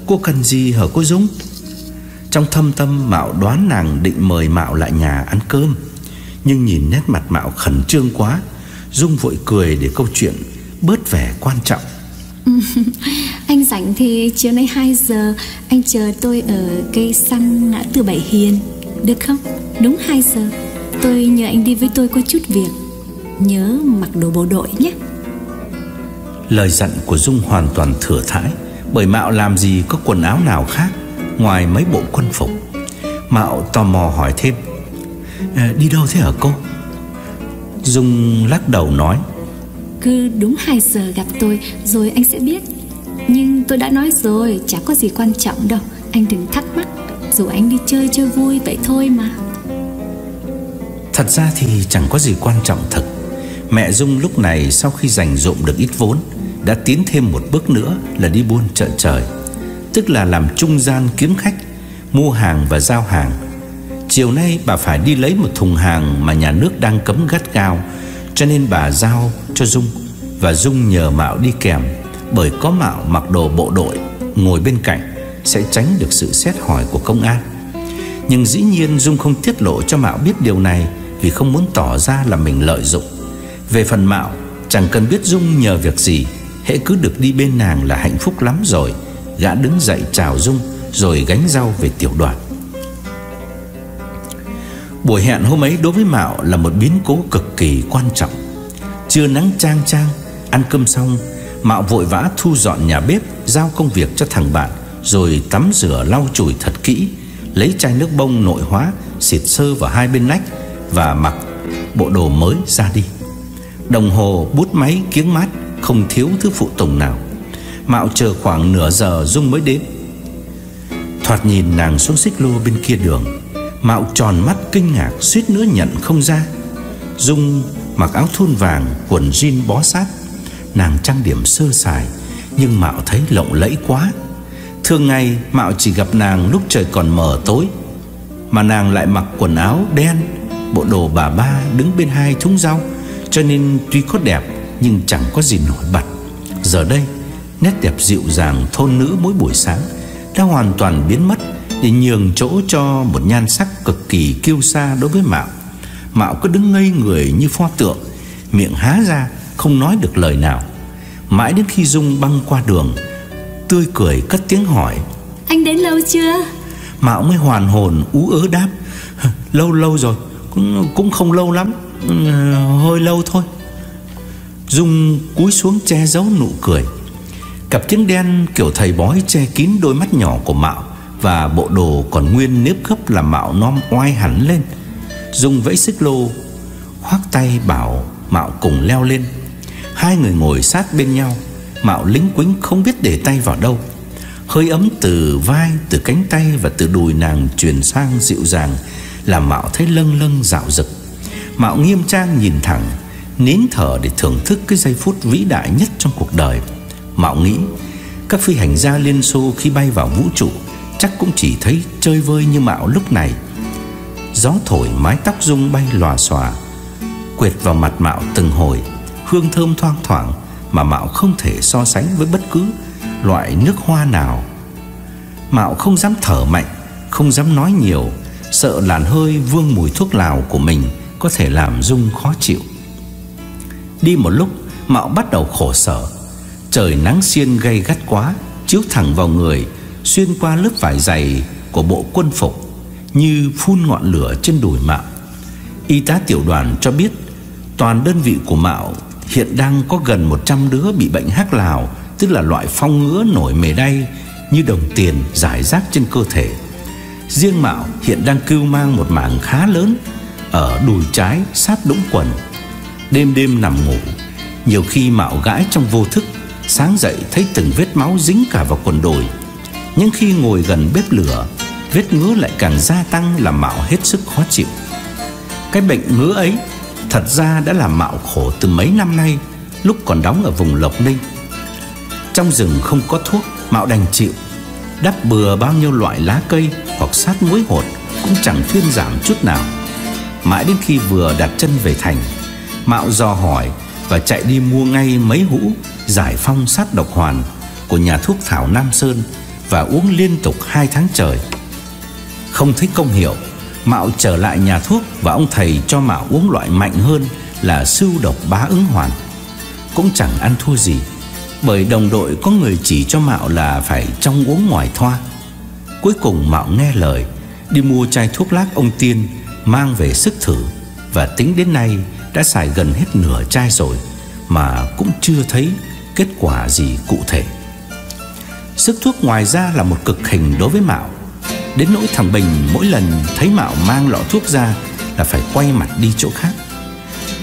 cô cần gì hở cô Dung. Trong thâm tâm Mạo đoán nàng định mời Mạo lại nhà ăn cơm, nhưng nhìn nét mặt Mạo khẩn trương quá, Dung vội cười để câu chuyện bớt vẻ quan trọng. Anh rảnh thì chiều nay hai giờ anh chờ tôi ở cây xăng ngã tư Bảy Hiền, được không? Đúng hai giờ. Tôi nhờ anh đi với tôi có chút việc, nhớ mặc đồ bộ đội nhé. Lời dặn của Dung hoàn toàn thừa thãi, bởi Mạo làm gì có quần áo nào khác ngoài mấy bộ quân phục. Mạo tò mò hỏi thêm: à, đi đâu thế hả cô? Dung lắc đầu nói: Cứ đúng hai giờ gặp tôi rồi anh sẽ biết. Nhưng tôi đã nói rồi, chả có gì quan trọng đâu, anh đừng thắc mắc, dù anh đi chơi chơi vui vậy thôi mà. Thật ra thì chẳng có gì quan trọng thật. Mẹ Dung lúc này sau khi dành dụm được ít vốn đã tiến thêm một bước nữa là đi buôn chợ trời, tức là làm trung gian kiếm khách, mua hàng và giao hàng. Chiều nay bà phải đi lấy một thùng hàng mà nhà nước đang cấm gắt gao, cho nên bà giao cho Dung, và Dung nhờ Mạo đi kèm, bởi có Mạo mặc đồ bộ đội ngồi bên cạnh sẽ tránh được sự xét hỏi của công an. Nhưng dĩ nhiên Dung không tiết lộ cho Mạo biết điều này, vì không muốn tỏ ra là mình lợi dụng. Về phần Mạo, chẳng cần biết Dung nhờ việc gì, hễ cứ được đi bên nàng là hạnh phúc lắm rồi. Gã đứng dậy chào Dung rồi gánh rau về tiểu đoàn. Buổi hẹn hôm ấy đối với Mạo là một biến cố cực kỳ quan trọng. Trưa nắng chang chang, ăn cơm xong, Mạo vội vã thu dọn nhà bếp, giao công việc cho thằng bạn, rồi tắm rửa lau chùi thật kỹ, lấy chai nước bông nội hóa xịt sơ vào hai bên nách và mặc bộ đồ mới ra đi. Đồng hồ, bút máy, kiếng mát không thiếu thứ phụ tùng nào. Mạo chờ khoảng nửa giờ Dung mới đến. Thoạt nhìn nàng xuống xích lô bên kia đường, Mạo tròn mắt kinh ngạc suýt nữa nhận không ra. Dung mặc áo thun vàng, quần jean bó sát. Nàng trang điểm sơ sài, nhưng Mạo thấy lộng lẫy quá. Thường ngày Mạo chỉ gặp nàng lúc trời còn mờ tối, mà nàng lại mặc quần áo đen, bộ đồ bà ba đứng bên hai thúng rau, cho nên tuy có đẹp nhưng chẳng có gì nổi bật. Giờ đây nét đẹp dịu dàng thôn nữ mỗi buổi sáng đã hoàn toàn biến mất, để nhường chỗ cho một nhan sắc cực kỳ kiêu sa đối với Mạo. Mạo cứ đứng ngây người như pho tượng, miệng há ra không nói được lời nào. Mãi đến khi Dung băng qua đường, tươi cười cất tiếng hỏi: "Anh đến lâu chưa?" Mạo mới hoàn hồn ú ớ đáp: "Lâu lâu rồi, cũng, cũng không lâu lắm, hơi lâu thôi." Dung cúi xuống che giấu nụ cười. Cặp kính đen kiểu thầy bói che kín đôi mắt nhỏ của Mạo, và bộ đồ còn nguyên nếp gấp làm Mạo nom oai hẳn lên. Dung vẫy xích lô, khoác tay bảo Mạo cùng leo lên. Hai người ngồi sát bên nhau. Mạo lính quính không biết để tay vào đâu. Hơi ấm từ vai, từ cánh tay và từ đùi nàng truyền sang dịu dàng, làm Mạo thấy lâng lâng dạo dực. Mạo nghiêm trang nhìn thẳng, nín thở để thưởng thức cái giây phút vĩ đại nhất trong cuộc đời. Mạo nghĩ các phi hành gia Liên Xô khi bay vào vũ trụ chắc cũng chỉ thấy chơi vơi như Mạo lúc này. Gió thổi mái tóc Dung bay lòa xòa, quệt vào mặt Mạo từng hồi. Hương thơm thoang thoảng mà Mạo không thể so sánh với bất cứ loại nước hoa nào. Mạo không dám thở mạnh, không dám nói nhiều, sợ làn hơi vương mùi thuốc lào của mình có thể làm Dung khó chịu. Đi một lúc, Mạo bắt đầu khổ sở. Trời nắng xiên gay gắt quá, chiếu thẳng vào người, xuyên qua lớp vải dày của bộ quân phục, như phun ngọn lửa trên đùi Mạo. Y tá tiểu đoàn cho biết toàn đơn vị của Mạo hiện đang có gần một trăm đứa bị bệnh hắc lào, tức là loại phong ngứa nổi mề đay như đồng tiền rải rác trên cơ thể. Riêng Mạo hiện đang cưu mang một mảng khá lớn ở đùi trái sát đũng quần. Đêm đêm nằm ngủ, nhiều khi Mạo gãi trong vô thức, sáng dậy thấy từng vết máu dính cả vào quần đùi. Nhưng khi ngồi gần bếp lửa, vết ngứa lại càng gia tăng làm Mạo hết sức khó chịu. Cái bệnh ngứa ấy thật ra đã làm Mạo khổ từ mấy năm nay, lúc còn đóng ở vùng Lộc Ninh. Trong rừng không có thuốc, Mạo đành chịu. Đắp bừa bao nhiêu loại lá cây hoặc sát muối hột cũng chẳng thuyên giảm chút nào. Mãi đến khi vừa đặt chân về thành, Mạo dò hỏi và chạy đi mua ngay mấy hũ giải phong sát độc hoàn của nhà thuốc Thảo Nam Sơn, và uống liên tục hai tháng trời. Không thấy công hiệu, Mạo trở lại nhà thuốc và ông thầy cho Mạo uống loại mạnh hơn là sưu độc bá ứng hoàn. Cũng chẳng ăn thua gì, bởi đồng đội có người chỉ cho Mạo là phải trong uống ngoài thoa. Cuối cùng Mạo nghe lời, đi mua chai thuốc lắc ông Tiên mang về sức thử, và tính đến nay đã xài gần hết nửa chai rồi mà cũng chưa thấy kết quả gì cụ thể. Sức thuốc ngoài ra là một cực hình đối với Mạo, đến nỗi thằng Bình mỗi lần thấy Mạo mang lọ thuốc ra là phải quay mặt đi chỗ khác.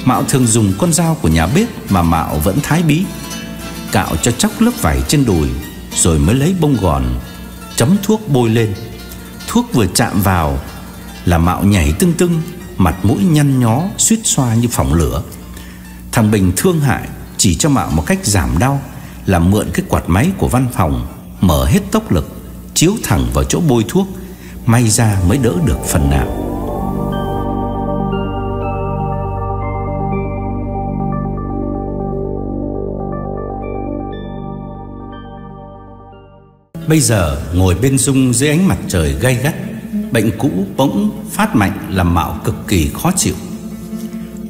Mạo thường dùng con dao của nhà bếp mà Mạo vẫn thái bí, cạo cho chóc lớp vải trên đùi, rồi mới lấy bông gòn chấm thuốc bôi lên. Thuốc vừa chạm vào là Mạo nhảy tưng tưng, mặt mũi nhăn nhó suýt xoa như phỏng lửa. Thằng Bình thương hại chỉ cho Mạo một cách giảm đau là mượn cái quạt máy của văn phòng, mở hết tốc lực, chiếu thẳng vào chỗ bôi thuốc, may ra mới đỡ được phần nào. Bây giờ ngồi bên Dung dưới ánh mặt trời gay gắt, bệnh cũ bỗng phát mạnh làm Mạo cực kỳ khó chịu.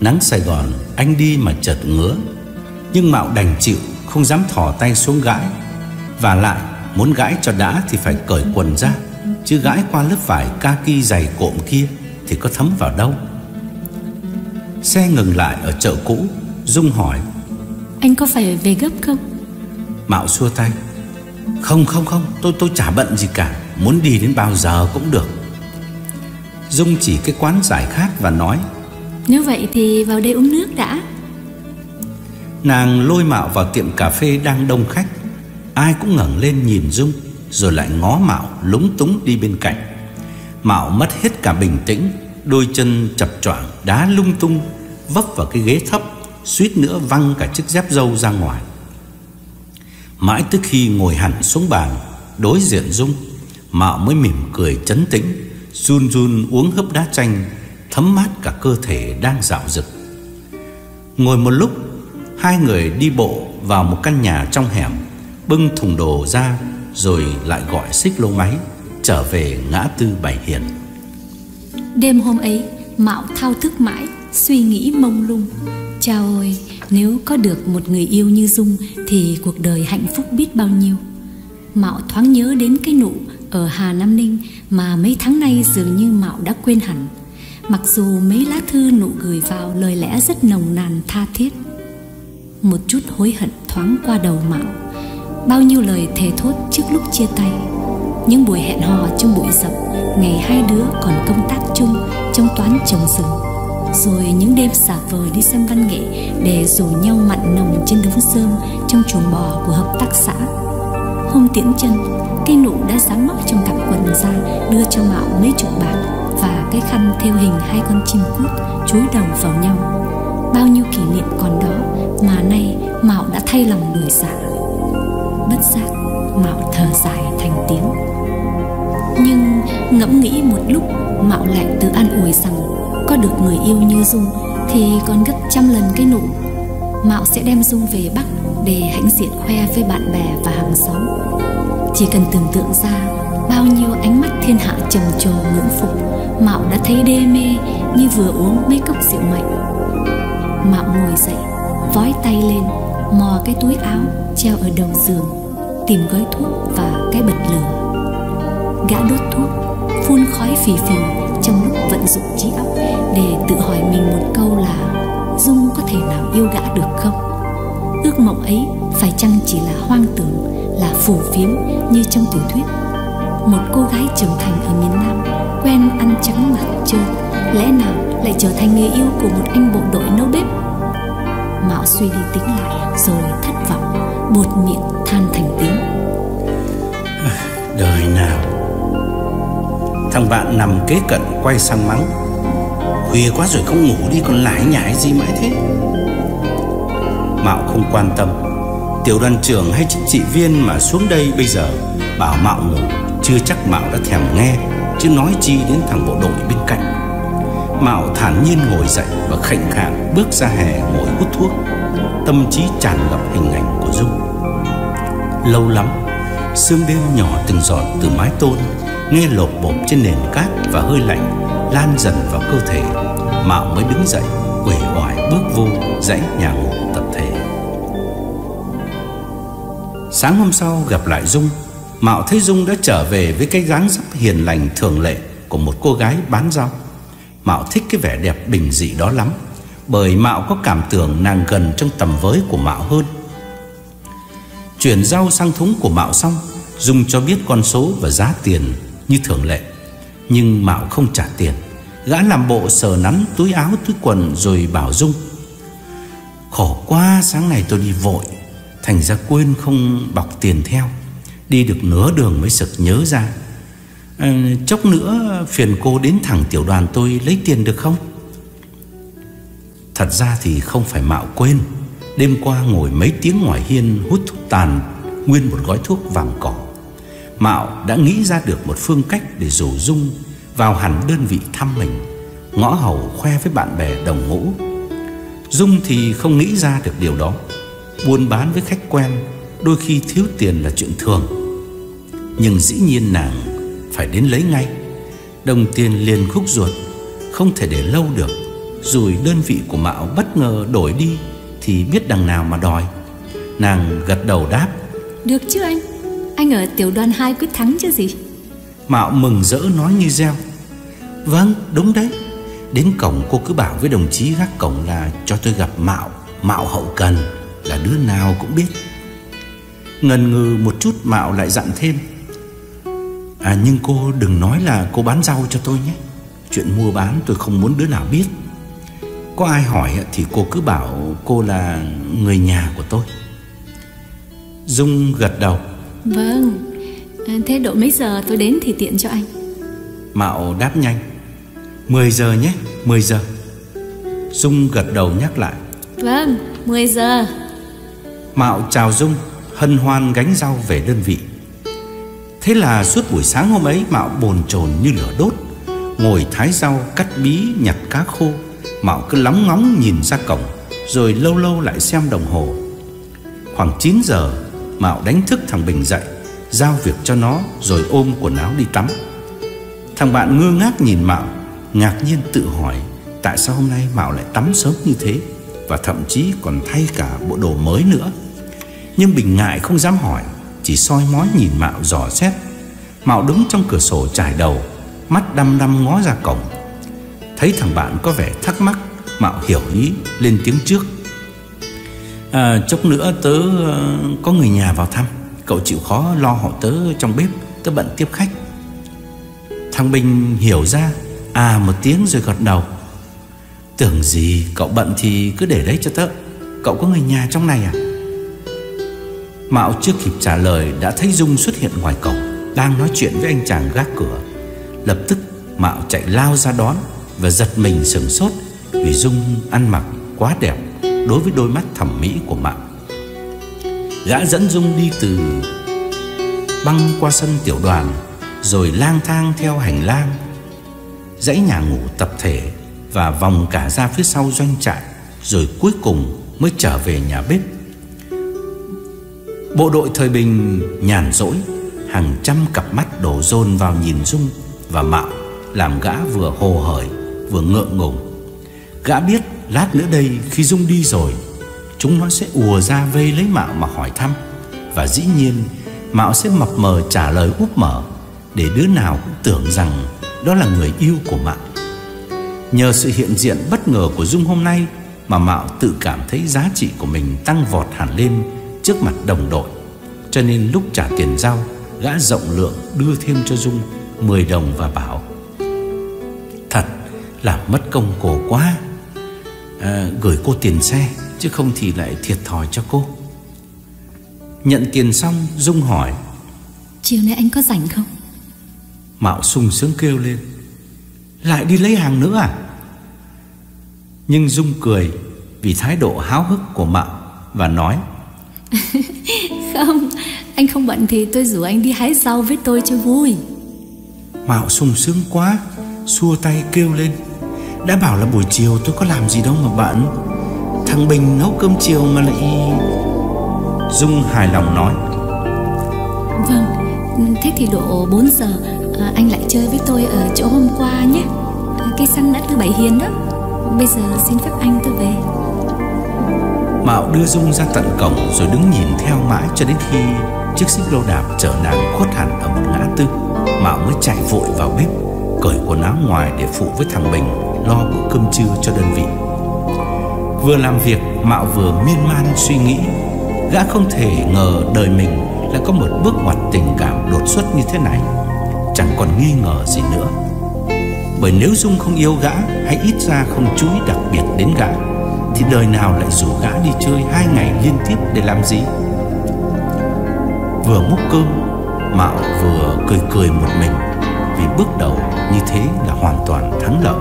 Nắng Sài Gòn anh đi mà chợt ngứa, nhưng Mạo đành chịu, không dám thò tay xuống gãi. Và lại muốn gãi cho đã thì phải cởi quần ra, chứ gãi qua lớp vải kaki dày cộm kia thì có thấm vào đâu. Xe ngừng lại ở chợ cũ. Dung hỏi: "Anh có phải về gấp không?" Mạo xua tay: Không không không tôi tôi chả bận gì cả, muốn đi đến bao giờ cũng được." Dung chỉ cái quán giải khát và nói: "Nếu vậy thì vào đây uống nước đã." Nàng lôi Mạo vào tiệm cà phê đang đông khách. Ai cũng ngẩng lên nhìn Dung, rồi lại ngó Mạo lúng túng đi bên cạnh. Mạo mất hết cả bình tĩnh, đôi chân chập choạng đá lung tung, vấp vào cái ghế thấp, suýt nữa văng cả chiếc dép râu ra ngoài. Mãi tới khi ngồi hẳn xuống bàn đối diện Dung, Mạo mới mỉm cười trấn tĩnh, run run uống hớp đá chanh thấm mát cả cơ thể đang dạo dực. Ngồi một lúc, hai người đi bộ vào một căn nhà trong hẻm, bưng thùng đồ ra rồi lại gọi xích lô máy trở về ngã tư Bảy Hiền. Đêm hôm ấy Mạo thao thức mãi, suy nghĩ mông lung. Cha ơi, nếu có được một người yêu như Dung thì cuộc đời hạnh phúc biết bao nhiêu. Mạo thoáng nhớ đến cái nụ ở Hà Nam Ninh mà mấy tháng nay dường như Mạo đã quên hẳn, mặc dù mấy lá thư nụ gửi vào lời lẽ rất nồng nàn tha thiết. Một chút hối hận thoáng qua đầu Mạo, bao nhiêu lời thề thốt trước lúc chia tay, những buổi hẹn hò trong bụi rậm, ngày hai đứa còn công tác chung trong toán trồng rừng, rồi những đêm xả vời đi xem văn nghệ để rủ nhau mặn nồng trên đống rơm trong chuồng bò của hợp tác xã. Hôm tiễn chân, cây nụ đã dáng móc trong cặp quần ra đưa cho Mạo mấy chục bạc và cái khăn theo hình hai con chim cút chúi đầu vào nhau. Bao nhiêu kỷ niệm còn đó mà nay Mạo đã thay lòng đổi dạ. Bất giác Mạo thở dài thành tiếng. Nhưng ngẫm nghĩ một lúc, Mạo lại tự an ủi rằng có được người yêu như Dung thì còn gấp trăm lần cái nụ. Mạo sẽ đem Dung về Bắc để hãnh diện khoe với bạn bè và hàng xóm. Chỉ cần tưởng tượng ra bao nhiêu ánh mắt thiên hạ trầm trồ ngưỡng phục, Mạo đã thấy đê mê như vừa uống mấy cốc rượu mạnh. Mạo ngồi dậy, vói tay lên, mò cái túi áo treo ở đầu giường, tìm gói thuốc và cái bật lửa. Gã đốt thuốc, phun khói phì phì trong lúc vận dụng trí óc để tự hỏi mình một câu là Dung có thể nào yêu gã được không? Ước mộng ấy phải chăng chỉ là hoang tưởng, là phù phiếm như trong tiểu thuyết? Một cô gái trưởng thành ở miền Nam, quen ăn trắng mặc trơn, lẽ nào lại trở thành người yêu của một anh bộ đội nấu bếp? Mạo suy đi tính lại rồi thất vọng, buột miệng than thành tiếng. Đời nào thằng bạn nằm kế cận quay sang mắng, khuya quá rồi không ngủ đi còn lải nhải gì mãi thế. Mạo không quan tâm, tiểu đoàn trưởng hay chính trị viên mà xuống đây bây giờ bảo Mạo ngủ, chưa chắc Mạo đã thèm nghe, chứ nói chi đến thằng bộ đội bên cạnh. Mạo thản nhiên ngồi dậy và khệnh khạng bước ra hè ngồi hút thuốc, tâm trí tràn ngập hình ảnh của Dung. Lâu lắm, sương đêm nhỏ từng giọt từ mái tôn, nghe lộp bộp trên nền cát và hơi lạnh lan dần vào cơ thể, Mạo mới đứng dậy, uể oải bước vô dãy nhà ngủ tập thể. Sáng hôm sau gặp lại Dung, Mạo thấy Dung đã trở về với cái dáng dấp hiền lành thường lệ của một cô gái bán rau. Mạo thích cái vẻ đẹp bình dị đó lắm, bởi Mạo có cảm tưởng nàng gần trong tầm với của Mạo hơn. Chuyển rau sang thúng của Mạo xong, Dung cho biết con số và giá tiền như thường lệ, nhưng Mạo không trả tiền. Gã làm bộ sờ nắn túi áo túi quần rồi bảo Dung: khổ quá, sáng nay tôi đi vội, thành ra quên không bọc tiền theo, đi được nửa đường mới sực nhớ ra. À, chốc nữa phiền cô đến thẳng tiểu đoàn tôi lấy tiền được không? Thật ra thì không phải Mạo quên, đêm qua ngồi mấy tiếng ngoài hiên hút thuốc tàn nguyên một gói thuốc vàng cỏ, Mạo đã nghĩ ra được một phương cách để rủ Dung vào hẳn đơn vị thăm mình, ngõ hầu khoe với bạn bè đồng ngũ. Dung thì không nghĩ ra được điều đó. Buôn bán với khách quen đôi khi thiếu tiền là chuyện thường, nhưng dĩ nhiên nàng phải đến lấy ngay. Đồng tiền liền khúc ruột, không thể để lâu được. Rồi đơn vị của Mạo bất ngờ đổi đi thì biết đằng nào mà đòi. Nàng gật đầu đáp: được chứ anh, anh ở tiểu đoàn hai quyết thắng chứ gì. Mạo mừng rỡ nói như reo: vâng, đúng đấy. Đến cổng cô cứ bảo với đồng chí gác cổng là cho tôi gặp Mạo, Mạo hậu cần, là đứa nào cũng biết. Ngần ngừ một chút, Mạo lại dặn thêm: à, nhưng cô đừng nói là cô bán rau cho tôi nhé. Chuyện mua bán tôi không muốn đứa nào biết. Có ai hỏi thì cô cứ bảo cô là người nhà của tôi. Dung gật đầu: vâng, thế độ mấy giờ tôi đến thì tiện cho anh. Mạo đáp nhanh: mười giờ nhé, mười giờ. Dung gật đầu nhắc lại: vâng, mười giờ. Mạo chào Dung, hân hoan gánh rau về đơn vị. Thế là suốt buổi sáng hôm ấy, Mạo bồn chồn như lửa đốt, ngồi thái rau, cắt bí, nhặt cá khô. Mạo cứ lóng ngóng nhìn ra cổng, rồi lâu lâu lại xem đồng hồ. Khoảng chín giờ, Mạo đánh thức thằng Bình dậy, giao việc cho nó rồi ôm quần áo đi tắm. Thằng bạn ngơ ngác nhìn Mạo, ngạc nhiên tự hỏi tại sao hôm nay Mạo lại tắm sớm như thế, và thậm chí còn thay cả bộ đồ mới nữa. Nhưng Bình ngại không dám hỏi, chỉ soi mói nhìn Mạo dò xét. Mạo đứng trong cửa sổ chải đầu, mắt đăm đăm ngó ra cổng. Thấy thằng bạn có vẻ thắc mắc, Mạo hiểu ý lên tiếng trước. À, chốc nữa tớ uh, có người nhà vào thăm, cậu chịu khó lo họ tớ trong bếp, tớ bận tiếp khách. Thằng Bình hiểu ra, à một tiếng rồi gật đầu. Tưởng gì cậu bận thì cứ để đấy cho tớ, cậu có người nhà trong này à? Mạo chưa kịp trả lời đã thấy Dung xuất hiện ngoài cổng, đang nói chuyện với anh chàng gác cửa. Lập tức Mạo chạy lao ra đón và giật mình sửng sốt vì Dung ăn mặc quá đẹp đối với đôi mắt thẩm mỹ của Mạo. Gã dẫn Dung đi từ băng qua sân tiểu đoàn, rồi lang thang theo hành lang, dãy nhà ngủ tập thể và vòng cả ra phía sau doanh trại, rồi cuối cùng mới trở về nhà bếp. Bộ đội thời Bình nhàn rỗi, hàng trăm cặp mắt đổ dồn vào nhìn Dung và Mạo, làm gã vừa hồ hởi vừa ngượng ngùng. Gã biết lát nữa đây khi Dung đi rồi, chúng nó sẽ ùa ra vây lấy Mạo mà hỏi thăm, và dĩ nhiên Mạo sẽ mập mờ trả lời úp mở để đứa nào cũng tưởng rằng đó là người yêu của Mạo. Nhờ sự hiện diện bất ngờ của Dung hôm nay mà Mạo tự cảm thấy giá trị của mình tăng vọt hẳn lên trước mặt đồng đội, cho nên lúc trả tiền rau, gã rộng lượng đưa thêm cho Dung mười đồng và bảo: thật là mất công cô quá, à, gửi cô tiền xe, chứ không thì lại thiệt thòi cho cô. Nhận tiền xong, Dung hỏi: chiều nay anh có rảnh không? Mạo sung sướng kêu lên: lại đi lấy hàng nữa à? Nhưng Dung cười vì thái độ háo hức của Mạo và nói: không, anh không bận thì tôi rủ anh đi hái rau với tôi cho vui. Mạo sung sướng quá, xua tay kêu lên: đã bảo là buổi chiều tôi có làm gì đâu mà bận, thằng Bình nấu cơm chiều mà lại... Dung hài lòng nói: vâng, thế thì độ bốn giờ à, anh lại chơi với tôi ở chỗ hôm qua nhé, cây xăng Ngã Tư Bảy Hiền đó. Bây giờ xin phép anh, tôi về. Mạo đưa Dung ra tận cổng rồi đứng nhìn theo mãi cho đến khi chiếc xích lô đạp chở nàng khuất hẳn ở một ngã tư. Mạo mới chạy vội vào bếp, cởi quần áo ngoài để phụ với thằng Bình lo bữa cơm trưa cho đơn vị. Vừa làm việc, Mạo vừa miên man suy nghĩ. Gã không thể ngờ đời mình lại có một bước ngoặt tình cảm đột xuất như thế này, chẳng còn nghi ngờ gì nữa. Bởi nếu Dung không yêu gã hay ít ra không chú ý đặc biệt đến gã, thì đời nào lại rủ gã đi chơi hai ngày liên tiếp để làm gì? Vừa múc cơm, Mạo vừa cười cười một mình, vì bước đầu như thế là hoàn toàn thắng lợi.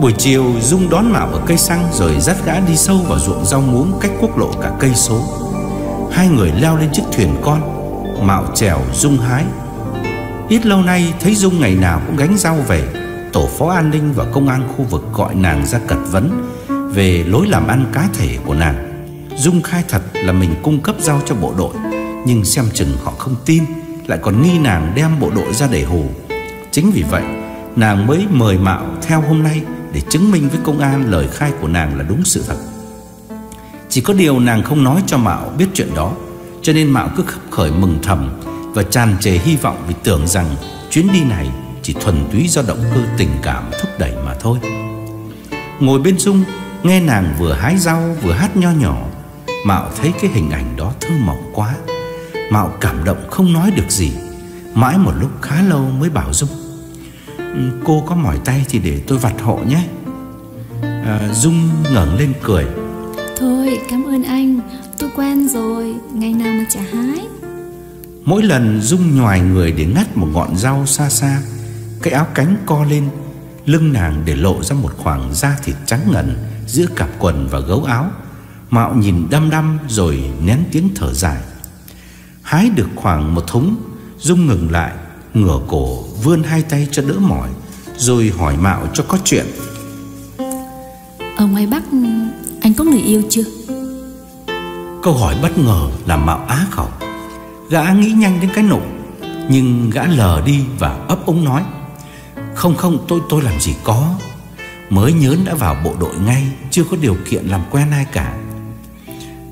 Buổi chiều, Dung đón Mạo ở cây xăng rồi dắt gã đi sâu vào ruộng rau muống cách quốc lộ cả cây số. Hai người leo lên chiếc thuyền con, Mạo chèo, Dung hái. Ít lâu nay thấy Dung ngày nào cũng gánh rau về, tổ phó an ninh và công an khu vực gọi nàng ra cật vấn về lối làm ăn cá thể của nàng. Dung khai thật là mình cung cấp rau cho bộ đội, nhưng xem chừng họ không tin, lại còn nghi nàng đem bộ đội ra để hù. Chính vì vậy, nàng mới mời Mạo theo hôm nay để chứng minh với công an lời khai của nàng là đúng sự thật. Chỉ có điều nàng không nói cho Mạo biết chuyện đó, cho nên Mạo cứ khấp khởi mừng thầm và tràn trề hy vọng vì tưởng rằng chuyến đi này chỉ thuần túy do động cơ tình cảm thúc đẩy mà thôi. Ngồi bên Dung, nghe nàng vừa hái rau vừa hát nho nhỏ, Mạo thấy cái hình ảnh đó thơ mộng quá. Mạo cảm động không nói được gì, mãi một lúc khá lâu mới bảo Dung: cô có mỏi tay thì để tôi vặt hộ nhé. à, Dung ngẩng lên cười: thôi cảm ơn anh, tôi quen rồi, ngày nào mà chả hái. Mỗi lần Dung nhoài người để ngắt một ngọn rau xa xa, cái áo cánh co lên, lưng nàng để lộ ra một khoảng da thịt trắng ngần giữa cặp quần và gấu áo. Mạo nhìn đăm đăm rồi nén tiếng thở dài. Hái được khoảng một thúng, Dung ngừng lại, ngửa cổ vươn hai tay cho đỡ mỏi, rồi hỏi Mạo cho có chuyện: ở ngoài Bắc anh có người yêu chưa? Câu hỏi bất ngờ làm Mạo á khẩu. Gã nghĩ nhanh đến cái nụ, nhưng gã lờ đi và ấp úng nói: không không, tôi tôi làm gì có. mới nhớn đã vào bộ đội ngay, chưa có điều kiện làm quen ai cả.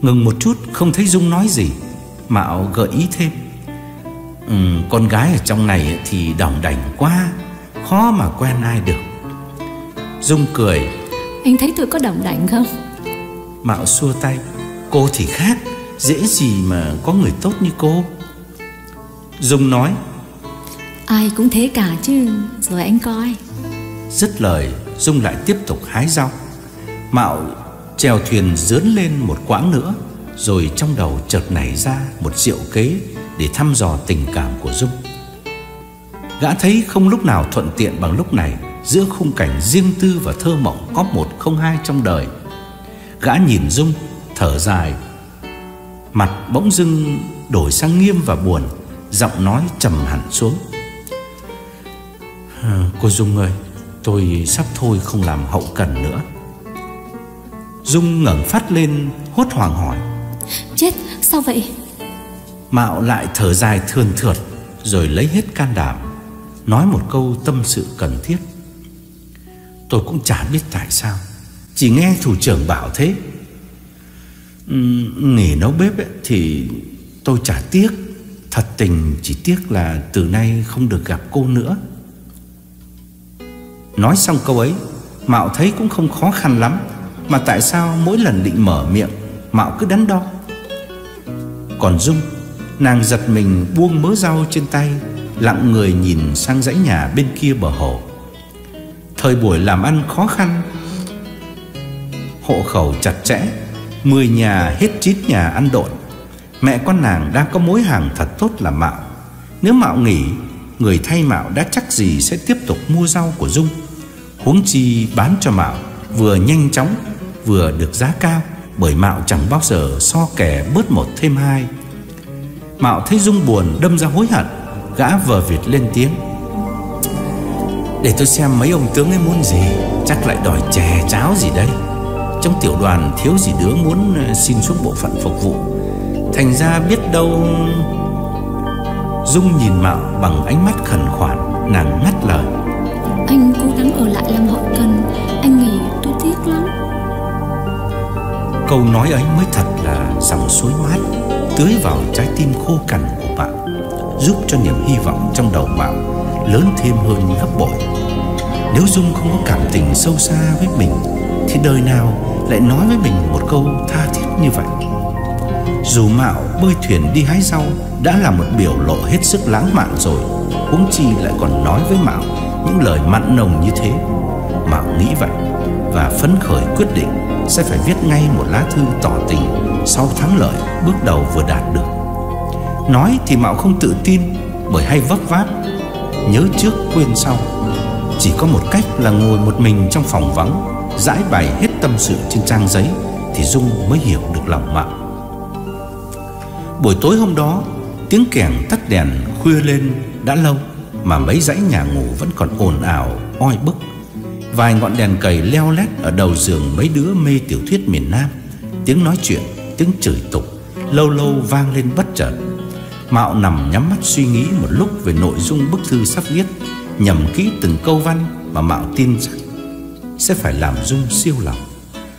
Ngừng một chút không thấy Dung nói gì, Mạo gợi ý thêm: ừ, con gái ở trong này thì đỏng đảnh quá, khó mà quen ai được. Dung cười: anh thấy tôi có đỏng đảnh không? Mạo xua tay: cô thì khác, dễ gì mà có người tốt như cô. Dung nói: ai cũng thế cả chứ, rồi anh coi. Dứt lời, Dung lại tiếp tục hái rau. Mạo chèo thuyền dướn lên một quãng nữa, rồi trong đầu chợt nảy ra một diệu kế để thăm dò tình cảm của Dung. Gã thấy không lúc nào thuận tiện bằng lúc này, giữa khung cảnh riêng tư và thơ mộng có một không hai trong đời. Gã nhìn Dung, thở dài, mặt bỗng dưng đổi sang nghiêm và buồn, giọng nói trầm hẳn xuống: cô Dung ơi, tôi sắp thôi không làm hậu cần nữa. Dung ngẩng phát lên, hốt hoảng hỏi: chết, sao vậy? Mạo lại thở dài thườn thượt, rồi lấy hết can đảm, nói một câu tâm sự cần thiết: tôi cũng chả biết tại sao, chỉ nghe thủ trưởng bảo thế. Nghỉ nấu bếp ấy, thì tôi chả tiếc, thật tình chỉ tiếc là từ nay không được gặp cô nữa. Nói xong câu ấy, Mạo thấy cũng không khó khăn lắm, mà tại sao mỗi lần định mở miệng, Mạo cứ đắn đo. Còn Dung, nàng giật mình buông mớ rau trên tay, lặng người nhìn sang dãy nhà bên kia bờ hồ. Thời buổi làm ăn khó khăn, hộ khẩu chặt chẽ, mười nhà hết chín nhà ăn độn. Mẹ con nàng đang có mối hàng thật tốt là Mạo. Nếu Mạo nghỉ, người thay Mạo đã chắc gì sẽ tiếp tục mua rau của Dung, huống chi bán cho Mạo vừa nhanh chóng vừa được giá cao, bởi Mạo chẳng bao giờ so kè bớt một thêm hai. Mạo thấy Dung buồn đâm ra hối hận, gã vờ vịt lên tiếng: để tôi xem mấy ông tướng ấy muốn gì, chắc lại đòi chè cháo gì đây. Trong tiểu đoàn thiếu gì đứa muốn xin xuống bộ phận phục vụ, thành ra biết đâu. Dung nhìn Mạo bằng ánh mắt khẩn khoản, nàng ngắt lời: anh cố gắng ở lại làm hậu cần, anh nghỉ tôi tiếc lắm. Câu nói ấy mới thật là dòng suối mát, tưới vào trái tim khô cằn của Mạo, giúp cho niềm hy vọng trong đầu Mạo lớn thêm hơn gấp bội. Nếu Dung không có cảm tình sâu xa với mình, thì đời nào lại nói với mình một câu tha thiết như vậy. Dù Mạo bơi thuyền đi hái rau đã là một biểu lộ hết sức lãng mạn rồi, huống chi lại còn nói với Mạo những lời mặn nồng như thế. Mạo nghĩ vậy và phấn khởi quyết định sẽ phải viết ngay một lá thư tỏ tình sau thắng lợi bước đầu vừa đạt được. Nói thì Mạo không tự tin, bởi hay vấp váp, nhớ trước quên sau. Chỉ có một cách là ngồi một mình trong phòng vắng, giải bày hết tâm sự trên trang giấy, thì Dung mới hiểu được lòng Mạo. Buổi tối hôm đó, tiếng kèn tắt đèn khuya lên đã lâu mà mấy dãy nhà ngủ vẫn còn ồn ào oi bức. Vài ngọn đèn cầy leo lét ở đầu giường mấy đứa mê tiểu thuyết miền Nam. Tiếng nói chuyện, tiếng chửi tục lâu lâu vang lên bất chợt. Mạo nằm nhắm mắt suy nghĩ một lúc về nội dung bức thư sắp viết, nhầm kỹ từng câu văn mà Mạo tin rằng sẽ phải làm Dung siêu lòng.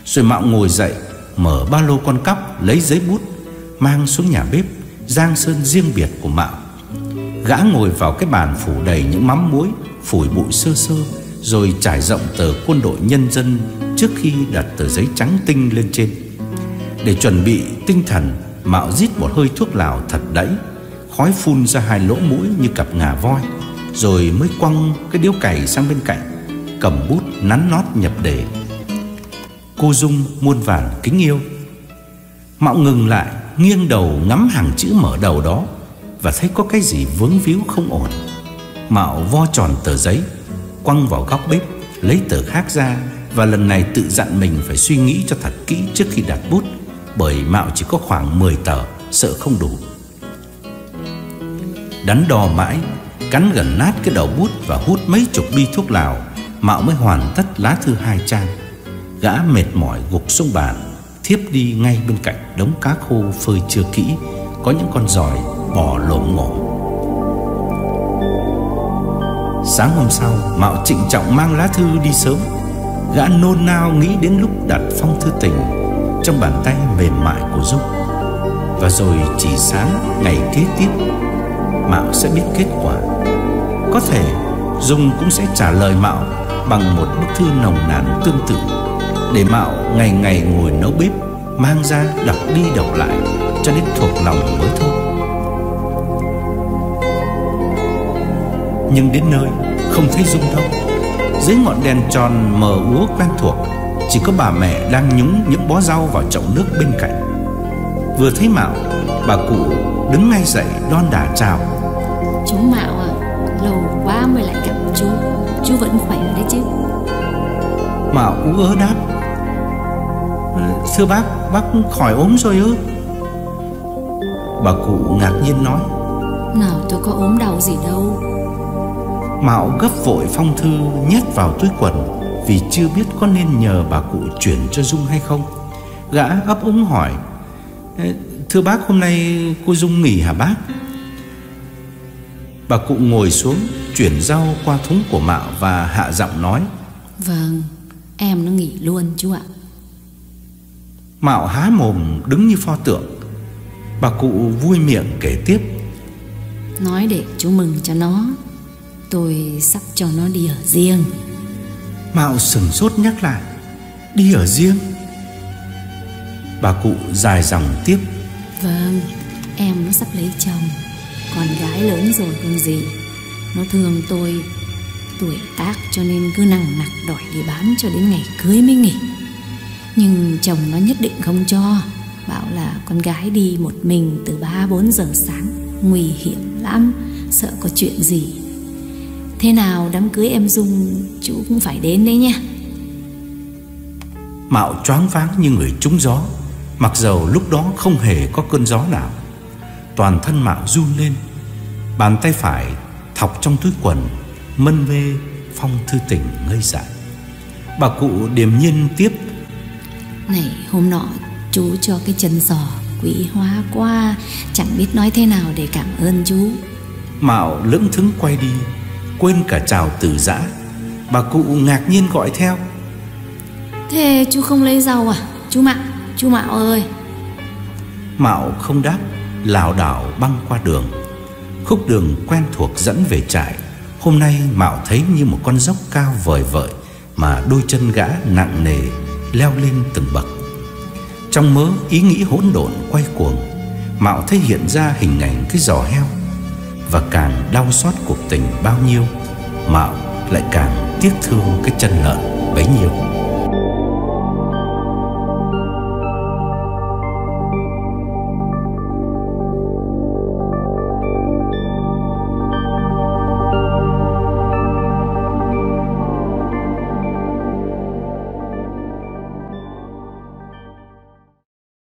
Rồi Mạo ngồi dậy, mở ba lô con cóc, lấy giấy bút, mang xuống nhà bếp giang sơn riêng biệt của Mạo. Gã ngồi vào cái bàn phủ đầy những mắm muối, phủi bụi sơ sơ, rồi trải rộng tờ Quân đội Nhân dân trước khi đặt tờ giấy trắng tinh lên trên. Để chuẩn bị tinh thần, Mạo rít một hơi thuốc lào thật đẫy, khói phun ra hai lỗ mũi như cặp ngà voi, rồi mới quăng cái điếu cày sang bên cạnh, cầm bút nắn nót nhập đề: cô Dung muôn vàn kính yêu. Mạo ngừng lại, nghiêng đầu ngắm hàng chữ mở đầu đó và thấy có cái gì vướng víu không ổn. Mạo vo tròn tờ giấy, quăng vào góc bếp, lấy tờ khác ra, và lần này tự dặn mình phải suy nghĩ cho thật kỹ trước khi đặt bút, bởi Mạo chỉ có khoảng mười tờ, sợ không đủ. Đắn đo mãi, cắn gần nát cái đầu bút và hút mấy chục bi thuốc lào, Mạo mới hoàn tất lá thư hai trang. Gã mệt mỏi gục xuống bàn, thiếp đi ngay bên cạnh đống cá khô phơi chưa kỹ, có những con giòi bò lổm ngổm. Sáng hôm sau, Mạo trịnh trọng mang lá thư đi sớm. Gã nôn nao nghĩ đến lúc đặt phong thư tình trong bàn tay mềm mại của Dung. Và rồi chỉ sáng ngày kế tiếp, Mạo sẽ biết kết quả. Có thể Dung cũng sẽ trả lời Mạo bằng một bức thư nồng nàn tương tự, để Mạo ngày ngày ngồi nấu bếp, mang ra đọc đi đọc lại cho đến thuộc lòng mới thôi. Nhưng đến nơi không thấy Dung đâu. Dưới ngọn đèn tròn mờ úa quen thuộc, chỉ có bà mẹ đang nhúng những bó rau vào chậu nước bên cạnh. Vừa thấy Mạo, bà cụ đứng ngay dậy đon đả chào. Chú Mạo à, lâu quá mới lại gặp chú. Chú vẫn khỏe đấy chứ? Mạo ú ớ đáp: Thưa bác, bác khỏi ốm rồi ư? Bà cụ ngạc nhiên nói: Nào tôi có ốm đau gì đâu. Mạo gấp vội phong thư nhét vào túi quần, vì chưa biết có nên nhờ bà cụ chuyển cho Dung hay không. Gã ấp úng hỏi: Thưa bác, hôm nay cô Dung nghỉ hả bác? Bà cụ ngồi xuống, chuyển rau qua thúng của Mạo và hạ giọng nói: Vâng, em nó nghỉ luôn chú ạ. Mạo há mồm đứng như pho tượng. Bà cụ vui miệng kể tiếp: Nói để chú mừng cho nó, tôi sắp cho nó đi ở riêng. Mạo sửng sốt nhắc lại: Đi ở riêng? Bà cụ dài dòng tiếp: Vâng, em nó sắp lấy chồng, con gái lớn rồi còn gì. Nó thương tôi, tuổi tác cho nên cứ nằng nặc đòi đi bán cho đến ngày cưới mới nghỉ. Nhưng chồng nó nhất định không cho, bảo là con gái đi một mình từ ba bốn giờ sáng nguy hiểm lắm, sợ có chuyện gì. Thế nào đám cưới em Dung chú cũng phải đến đấy nha. Mạo choáng váng như người trúng gió, mặc dầu lúc đó không hề có cơn gió nào. Toàn thân Mạo run lên, bàn tay phải thọc trong túi quần, mân mê phong thư tình ngây dại. Bà cụ điềm nhiên tiếp: Này, hôm nọ chú cho cái chân giò quý hóa qua, chẳng biết nói thế nào để cảm ơn chú. Mạo lững thững quay đi, quên cả chào từ giã. Bà cụ ngạc nhiên gọi theo: Thế chú không lấy rau à? Chú Mạo, chú Mạo ơi! Mạo không đáp, lảo đảo băng qua đường. Khúc đường quen thuộc dẫn về trại, hôm nay Mạo thấy như một con dốc cao vời vợi mà đôi chân gã nặng nề leo lên từng bậc. Trong mớ ý nghĩ hỗn độn quay cuồng, Mạo thấy hiện ra hình ảnh cái giò heo. Và càng đau xót cuộc tình bao nhiêu, Mạo lại càng tiếc thương cái chân lợn bấy nhiêu.